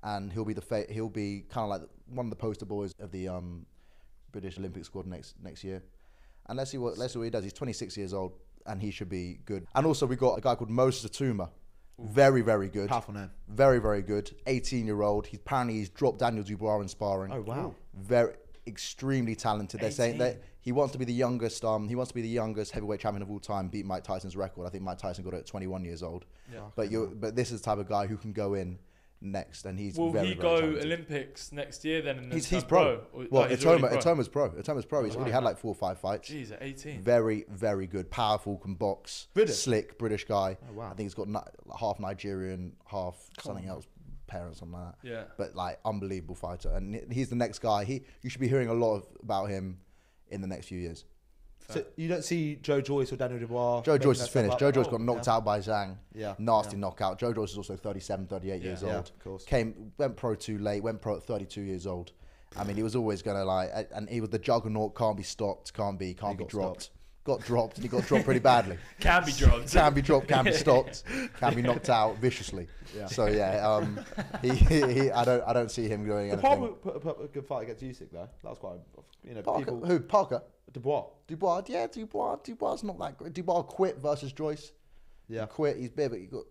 and he'll be the fa he'll be kind of like one of the poster boys of the um, British Olympic squad next next year. And let's see what let's see what he does. He's twenty-six years old, and he should be good. And also we got a guy called Moses Atuma. Very, very good. Powerful name. Very, very good. eighteen-year-old. He's apparently he's dropped Daniel Dubois in sparring. Oh wow. Very. Extremely talented. They're saying that he wants to be the youngest. Um, he wants to be the youngest heavyweight champion of all time. Beat Mike Tyson's record. I think Mike Tyson got it at twenty-one years old. Yeah. Okay. But you, but this is the type of guy who can go in next, and he's. Will very, he very go talented. Olympics next year? Then and he's he's pro. pro. Well, Itoma, Itoma's pro. Itoma's pro. He's oh, already wow. had like four or five fights. Jeez, at eighteen. Very, very good. Powerful, can box. British. Slick British guy. Oh, wow. I think he's got half Nigerian, half Come something on. else. parents on that yeah but like unbelievable fighter, and he's the next guy. He you should be hearing a lot of, about him in the next few years. Fair. So you don't see Joe Joyce or Daniel Dubois? Joe Joyce is finished. Joe Joyce oh, got knocked yeah. out by Zhang. Yeah, nasty yeah. knockout. Joe Joyce is also thirty-seven, thirty-eight yeah. years yeah, old. Of course. Came went pro too late. Went pro at thirty-two years old. I mean, he was always gonna like, and he was the juggernaut. Can't be stopped. Can't be can't he be dropped. Stopped. got dropped, and he got dropped pretty badly. Can be dropped. Can be dropped, can be stopped, can be knocked out viciously. Yeah. So yeah, um, he, he, he, I don't, I don't see him doing anything. Parker put, put a good fight against Usyk though. That was quite, you know, Parker, people. Who Parker? Dubois. Dubois, yeah, Dubois. Dubois not that great. Dubois quit versus Joyce. Yeah, he quit. He's big, but he got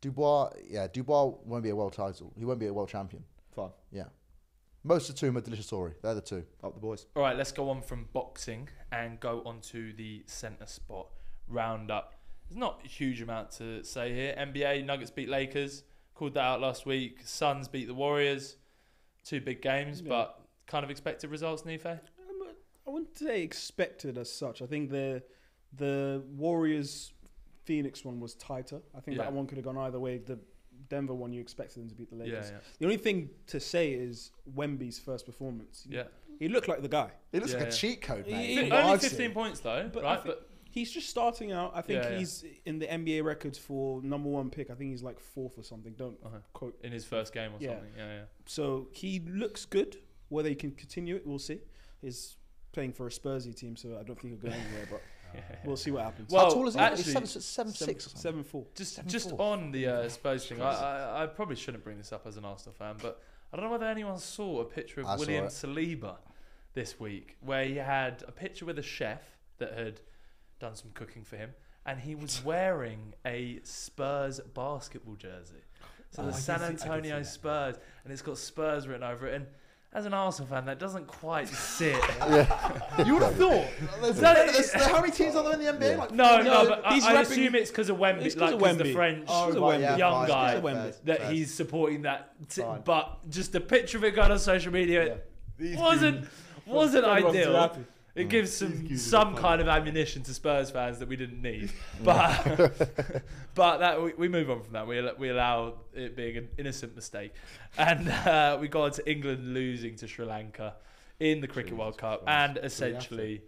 Dubois. Yeah, Dubois won't be a world title. He won't be a world champion. Fine. Yeah. Most of the two are delicious story. They're the two. Up the boys. All right, let's go on from boxing and go on to the centre spot roundup. There's not a huge amount to say here. N B A, Nuggets beat Lakers. Called that out last week. Suns beat the Warriors. Two big games, yeah. But kind of expected results, Nife? Um, I wouldn't say expected as such. I think the the Warriors-Phoenix one was tighter. I think yeah. that one could have gone either way. The Denver one, you expected them to beat the Lakers. Yeah, yeah. The only thing to say is Wemby's first performance. Yeah, he looked like the guy. He looks yeah, like yeah. a cheat code, mate. He, he, only fifteen points though, but right? But he's just starting out. I think yeah, he's yeah. in the N B A records for number one pick. I think he's like fourth or something. Don't uh-huh. quote in his first game or yeah. something. Yeah, yeah. So he looks good. Whether he can continue it, we'll see. He's playing for a Spursy team, so I don't think he'll go anywhere. But yeah. We'll see what happens. Well, how tall is he? Actually, seven, seven, seven, six, seven, four. Just, seven, just four. On the uh, Spurs thing, I, I, I probably shouldn't bring this up as an Arsenal fan, but I don't know whether anyone saw a picture of I William Saliba this week, where he had a picture with a chef that had done some cooking for him, and he was wearing a Spurs basketball jersey. So oh, the I San Antonio see, Spurs, and it's got Spurs written over it. And as an Arsenal fan, that doesn't quite sit. yeah. You would have thought. There's, there's, there's, how many teams are there in the N B A? Yeah. Like, no, no, know, but I, I assume it's because of Wemby, because like, of the French oh, right, yeah, young fine, guy, Wemby. that First. he's supporting that. T fine. But just a picture of it going on social media yeah. wasn't wasn't ideal. It mm. gives some some kind of ammunition to Spurs fans that we didn't need. Yeah. But but that we, we move on from that. We we allow it being an innocent mistake, and uh, we go on to England losing to Sri Lanka in the Cricket Jesus World Cup, Christ. and essentially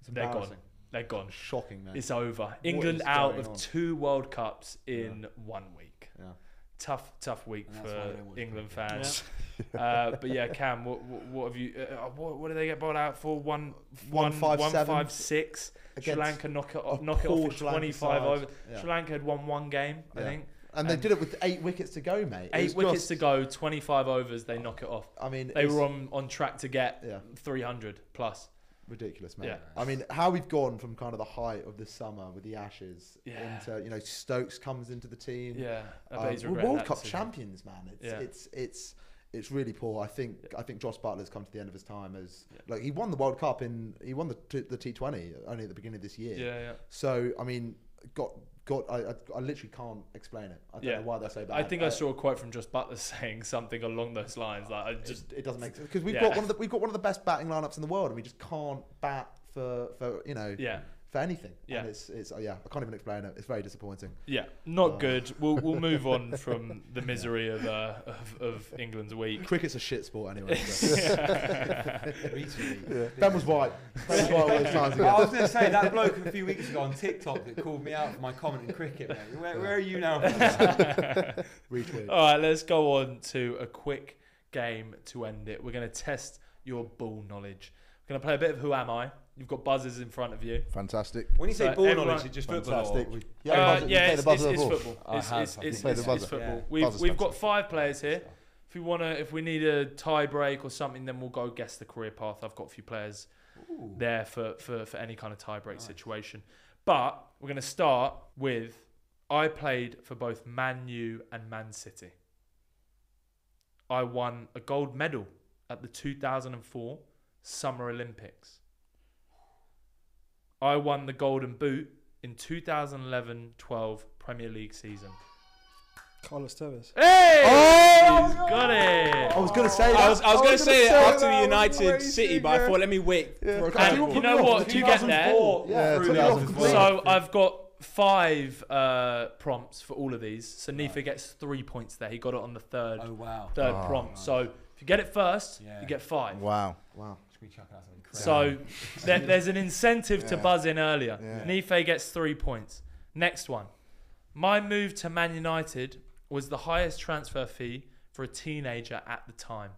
it's they're gone. They're gone. Shocking, man. It's over. England out of on? two World Cups in yeah. one week. Yeah. Tough, tough week for England fans. Yeah. Uh, but yeah, Cam, what, what, what have you? Uh, what, what did they get bowled out for? One, one, one five, one seven five six. Sri Lanka knock it off, knock it off for twenty-five over. Yeah. Sri Lanka had won one game, yeah. I think, and, and they did it with eight wickets to go, mate. Eight wickets to go, twenty-five overs. They knock it off. I mean, they were on on track to get yeah. three hundred plus. Ridiculous, man. Yeah. I mean, how we've gone from kind of the height of the summer with the Ashes yeah. into, you know, Stokes comes into the team. Yeah, um, we're World Cup season. champions, man. It's, yeah. it's it's it's really poor. I think yeah. I think Joss Butler's come to the end of his time as yeah. like he won the World Cup in he won the the T twenty only at the beginning of this year. Yeah, yeah. So I mean, got. God, I, I, I literally can't explain it. I don't yeah. know why they're so bad. I think uh, I saw a quote from Joss Butler saying something along those lines. Like, I just it, it doesn't make sense because we've yeah. got one of the we've got one of the best batting lineups in the world, and we just can't bat for for you know yeah. for anything. Yeah, and it's it's uh, yeah. I can't even explain it. It's very disappointing. Yeah, not uh. good. We'll we'll move on from the misery of uh of, of England's week. Cricket's a shit sport anyway. yeah. Ben was white. Ben was white all those times. I was going to say that bloke a few weeks ago on TikTok that called me out for my comment in cricket. Mate. Where, where are you now? Retweet. All right, let's go on to a quick game to end it. We're going to test your ball knowledge. We're going to play a bit of Who Am I. You've got buzzers in front of you. Fantastic. When you say so ball knowledge, it's just football. Yeah, uh, yeah it's, it's, it's football. I it's, have, it's, it's, it's, it's football. Yeah. We've Buzzer's we've got five players here. If we wanna, if we need a tie break or something, then we'll go guess the career path. I've got a few players Ooh. there for, for for any kind of tie break nice. situation. But we're gonna start with I played for both Man U and Man City. I won a gold medal at the two thousand four Summer Olympics. I won the Golden Boot in two thousand eleven twelve Premier League season. Carlos Tevez. Hey! Oh, he's got it. I was going to say that. I was, I was, was going to say, say that after that. the United City, but I thought, let me wait. Yeah. For a and you know what? If you get there, yeah, two thousand four. So I've got five uh, prompts for all of these. So Nifa right. gets three points there. He got it on the third, oh, wow. third oh, prompt. Nice. So if you get it first, yeah. you get five. Wow. Wow. So there, there's an incentive yeah. to buzz in earlier. Yeah. Nife gets three points. Next one. My move to Man United was the highest transfer fee for a teenager at the time.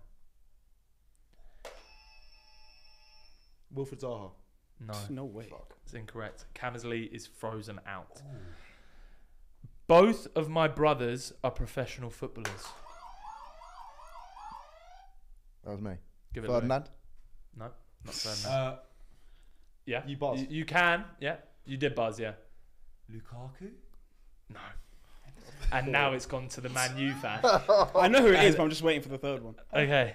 Wilfred Zaha. No. No way. Fuck. It's incorrect. Cammersley is frozen out. Ooh. Both of my brothers are professional footballers. That was me. Give it Ferdinand? No, not Ferdinand. Uh, yeah. You buzzed. You, you can. Yeah. You did buzz, yeah. Lukaku? No. And now it's gone to the Man U fan. I know who it is, but I'm just waiting for the third one. Okay.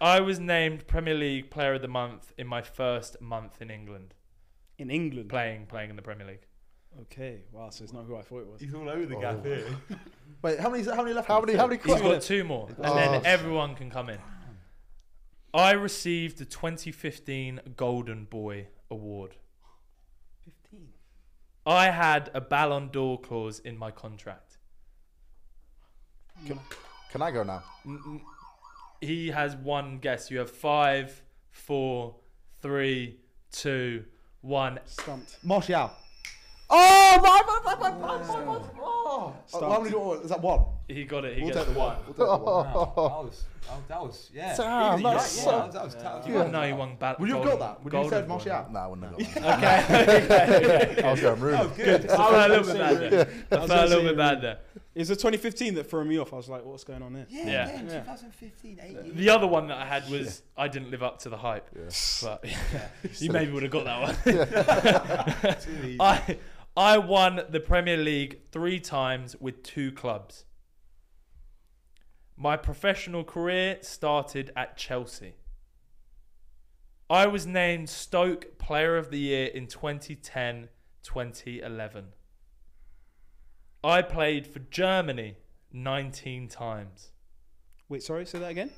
I was named Premier League Player of the Month in my first month in England. In England? Playing playing in the Premier League. Okay. Wow, so it's not who I thought it was. He's all over the oh. gap here. Wait, how many how many left? How many, how many He's got two more. And oh, then everyone can come in. I received the twenty fifteen Golden Boy Award. fifteen? I had a Ballon d'Or clause in my contract. Can, can I go now? N He has one guess. You have five, four, three, two, one. Stumped. Martial. Oh, my, my, my, my, my, my, my, oh. How many is that one? He got it. He we'll gets take the one. one. We'll take the one. Wow. That was, that was, yeah. Damn, that was so... That was, that was, yeah. No, he won bad. Would you have got that? Would you have said Martial? No, I wouldn't have got that. Okay. Okay. I was going rude. Oh, good. good. I was a little bit bad there. I was a little bit bad there. It was the twenty fifteen that threw me off. I was like, what's going on there? Yeah, yeah. yeah, yeah. twenty fifteen, eight years. The other one that I had was yeah. I didn't live up to the hype. Yeah. But yeah, yeah. you maybe would have got that one. I, I won the Premier League three times with two clubs. My professional career started at Chelsea. I was named Stoke Player of the Year in twenty ten to twenty eleven. I played for Germany nineteen times. Wait, sorry, say that again?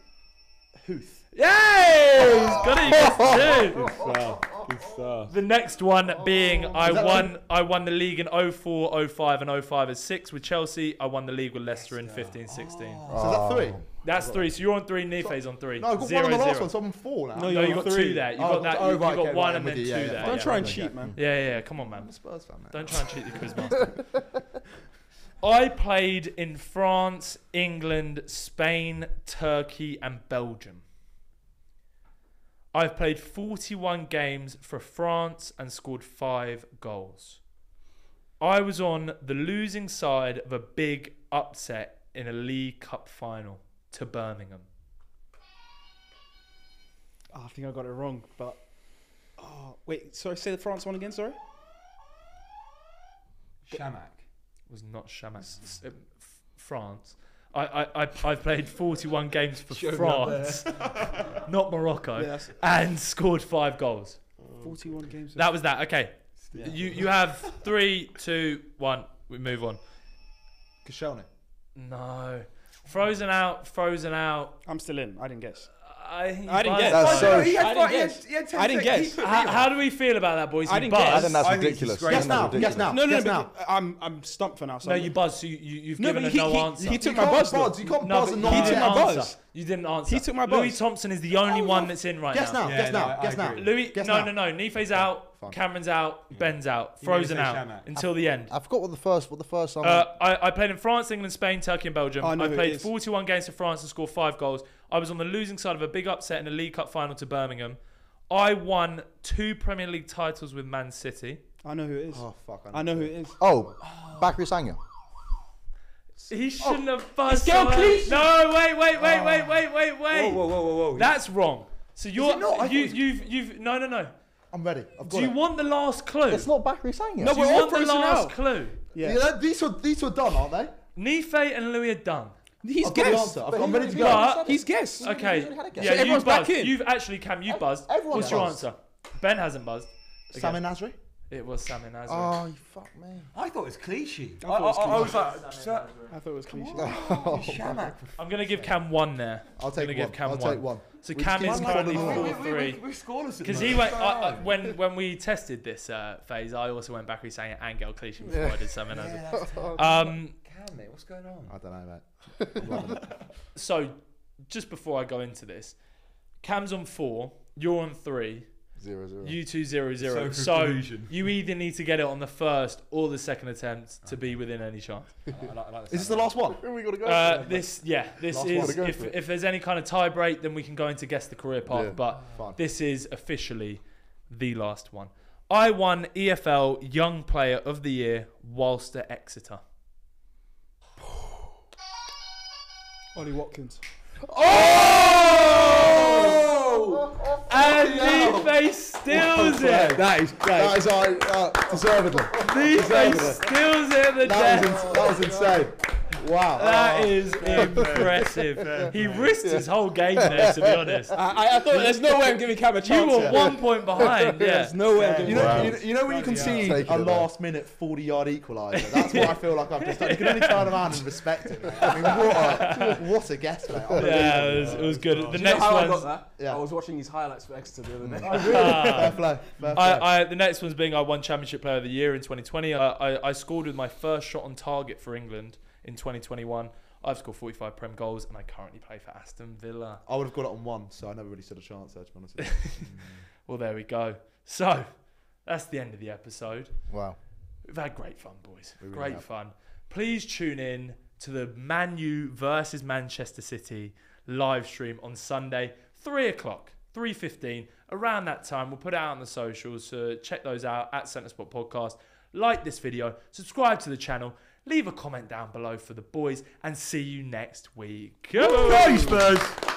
Huth. Yay! He's got it, he's two. Good stuff. Good stuff. The next one being oh, I won like... I won the league in oh four, oh five and oh five and oh six with Chelsea. I won the league with Leicester in fifteen sixteen. Oh. Oh. So is that three? That's three. So you're on three, Nife's on three. No, I got zero, one on the last zero. one, so I'm on four now. No, you, no, you got, got two there. You got oh, that. Oh, you, right, you got okay, one right, and then you, yeah, two yeah, there. Don't yeah, try and cheat, again. man. Yeah, yeah, yeah, come on, man. I'm a Spurs fan, man. Don't try and cheat the quiz master. I played in France, England, Spain, Turkey, and Belgium. I've played forty-one games for France and scored five goals. I was on the losing side of a big upset in a League Cup final to Birmingham. Oh, I think I got it wrong, but... Oh, wait, sorry, say the France one again, sorry? Chamak. Was not Chamas. Uh, France. I, I, I, I played forty-one games for Showing France, not Morocco, yeah, and scored five goals. forty-one games. That was that. Okay. Yeah. You, you have three, two, one. We move on. Koscielny. No. Frozen out, frozen out. I'm still in. I didn't guess. I, I didn't guess. That's so he had I didn't guess. He had, he had I didn't guess. How, how do we feel about that, boys? I didn't buzz. guess. I think that's I ridiculous. Think guess now. Ridiculous. Guess now. No, no, guess no. Now. I'm, I'm stumped for now. So no, you buzzed. So you, you've no, given he, a no he, answer. He took my buzz. You can't buzz and not answer. He took my buzz. You didn't answer. He took my buzz. Louis Thompson is the only oh, one that's in right guess now. now. Yeah, guess now. No, guess now. Guess now. Louis. No, no, no. Nife's out. Cameron's out. Ben's out. Frozen out until the end. I forgot what the first. What the first. I played in France, England, Spain, Turkey, and Belgium. I played forty-one games for France and scored five goals. I was on the losing side of a big upset in a League Cup final to Birmingham. I won two Premier League titles with Man City. I know who it is. Oh, fuck. I know, I know who it is. Oh, oh. Bakary Sanya. He shouldn't oh. have buzzed. No, wait, wait, wait, oh. wait, wait, wait, wait. Whoa, whoa, whoa, whoa, whoa. That's wrong. So you're, you, you've, you've, no, no, no. I'm ready. I've got Do you it. want the last clue? It's not Bakary Sanya. No, Do we're you want the last out. clue? Yeah. yeah these, were, these were done, aren't they? Nife and Louis are done. He's I've guessed. Got I'm ready to go. But he's guessed. Okay. Guess. Yeah, so everyone's back in. You've actually, Cam, you buzzed. Everyone What's buzzed. your answer? Ben hasn't buzzed. Again. Samir Nasri? It was Samir Nasri. Oh, you fuck me. I thought it was cliche. I, I, I, I, I was like, I thought it was cliche. Oh, oh, I'm going to give Cam one there. I'll take I'm gonna one. Give Cam I'll one. take one. So we Cam is currently four three. We're scoreless. Because he went, I, I, when when we tested this uh, phase, I also went back re-saying Angel Cliche before I did Samir Nasri. Um. Mate, what's going on? I don't know, mate. So, just before I go into this, Cam's on four, you're on three, zero zero. You two zero zero. So, so you either need to get it on the first or the second attempt to be within any chance. I like, I like, I like is this the last one? We got to go. Uh, this, yeah, this last is. If, if there's any kind of tie break, then we can go into guess the career path. Yeah, but fine. This is officially the last one. I won E F L Young Player of the Year whilst at Exeter. Ollie Watkins. Oh! oh! And oh, Lee-Face steals well it. That is great. That is our, uh, deservedly. Lee-Face steals it at the death. That was insane. Wow. That oh. is impressive. He risked yeah. his whole game there, to be honest. I, I thought there's no way I'm giving Cam a chance. You were yeah. one point behind. Yeah. There's no way I'm giving him a chance. You know when you can see a last-minute forty-yard equaliser? That's what I feel like I've just done. You can only turn around and respect him. I mean, what a, what a guess, mate. Yeah, it was, it was good. The Do next one. I got that? Yeah. I was watching his highlights for Exeter the other day. Oh, really? Fair play. Fair play. I, I, the next one's being I won Championship Player of the Year in twenty twenty. I, I, I scored with my first shot on target for England. In twenty twenty-one, I've scored forty-five Prem goals and I currently play for Aston Villa. I would have got it on one, so I never really stood a chance there, to be honest with you. Well, there we go. So, that's the end of the episode. Wow. We've had great fun, boys. We really great have. fun. Please tune in to the Man U versus Manchester City live stream on Sunday, three o'clock, three fifteen. Around that time, we'll put it out on the socials, so check those out at Centre Spot Podcast. Like this video, subscribe to the channel, leave a comment down below for the boys, and see you next week. Go Spurs!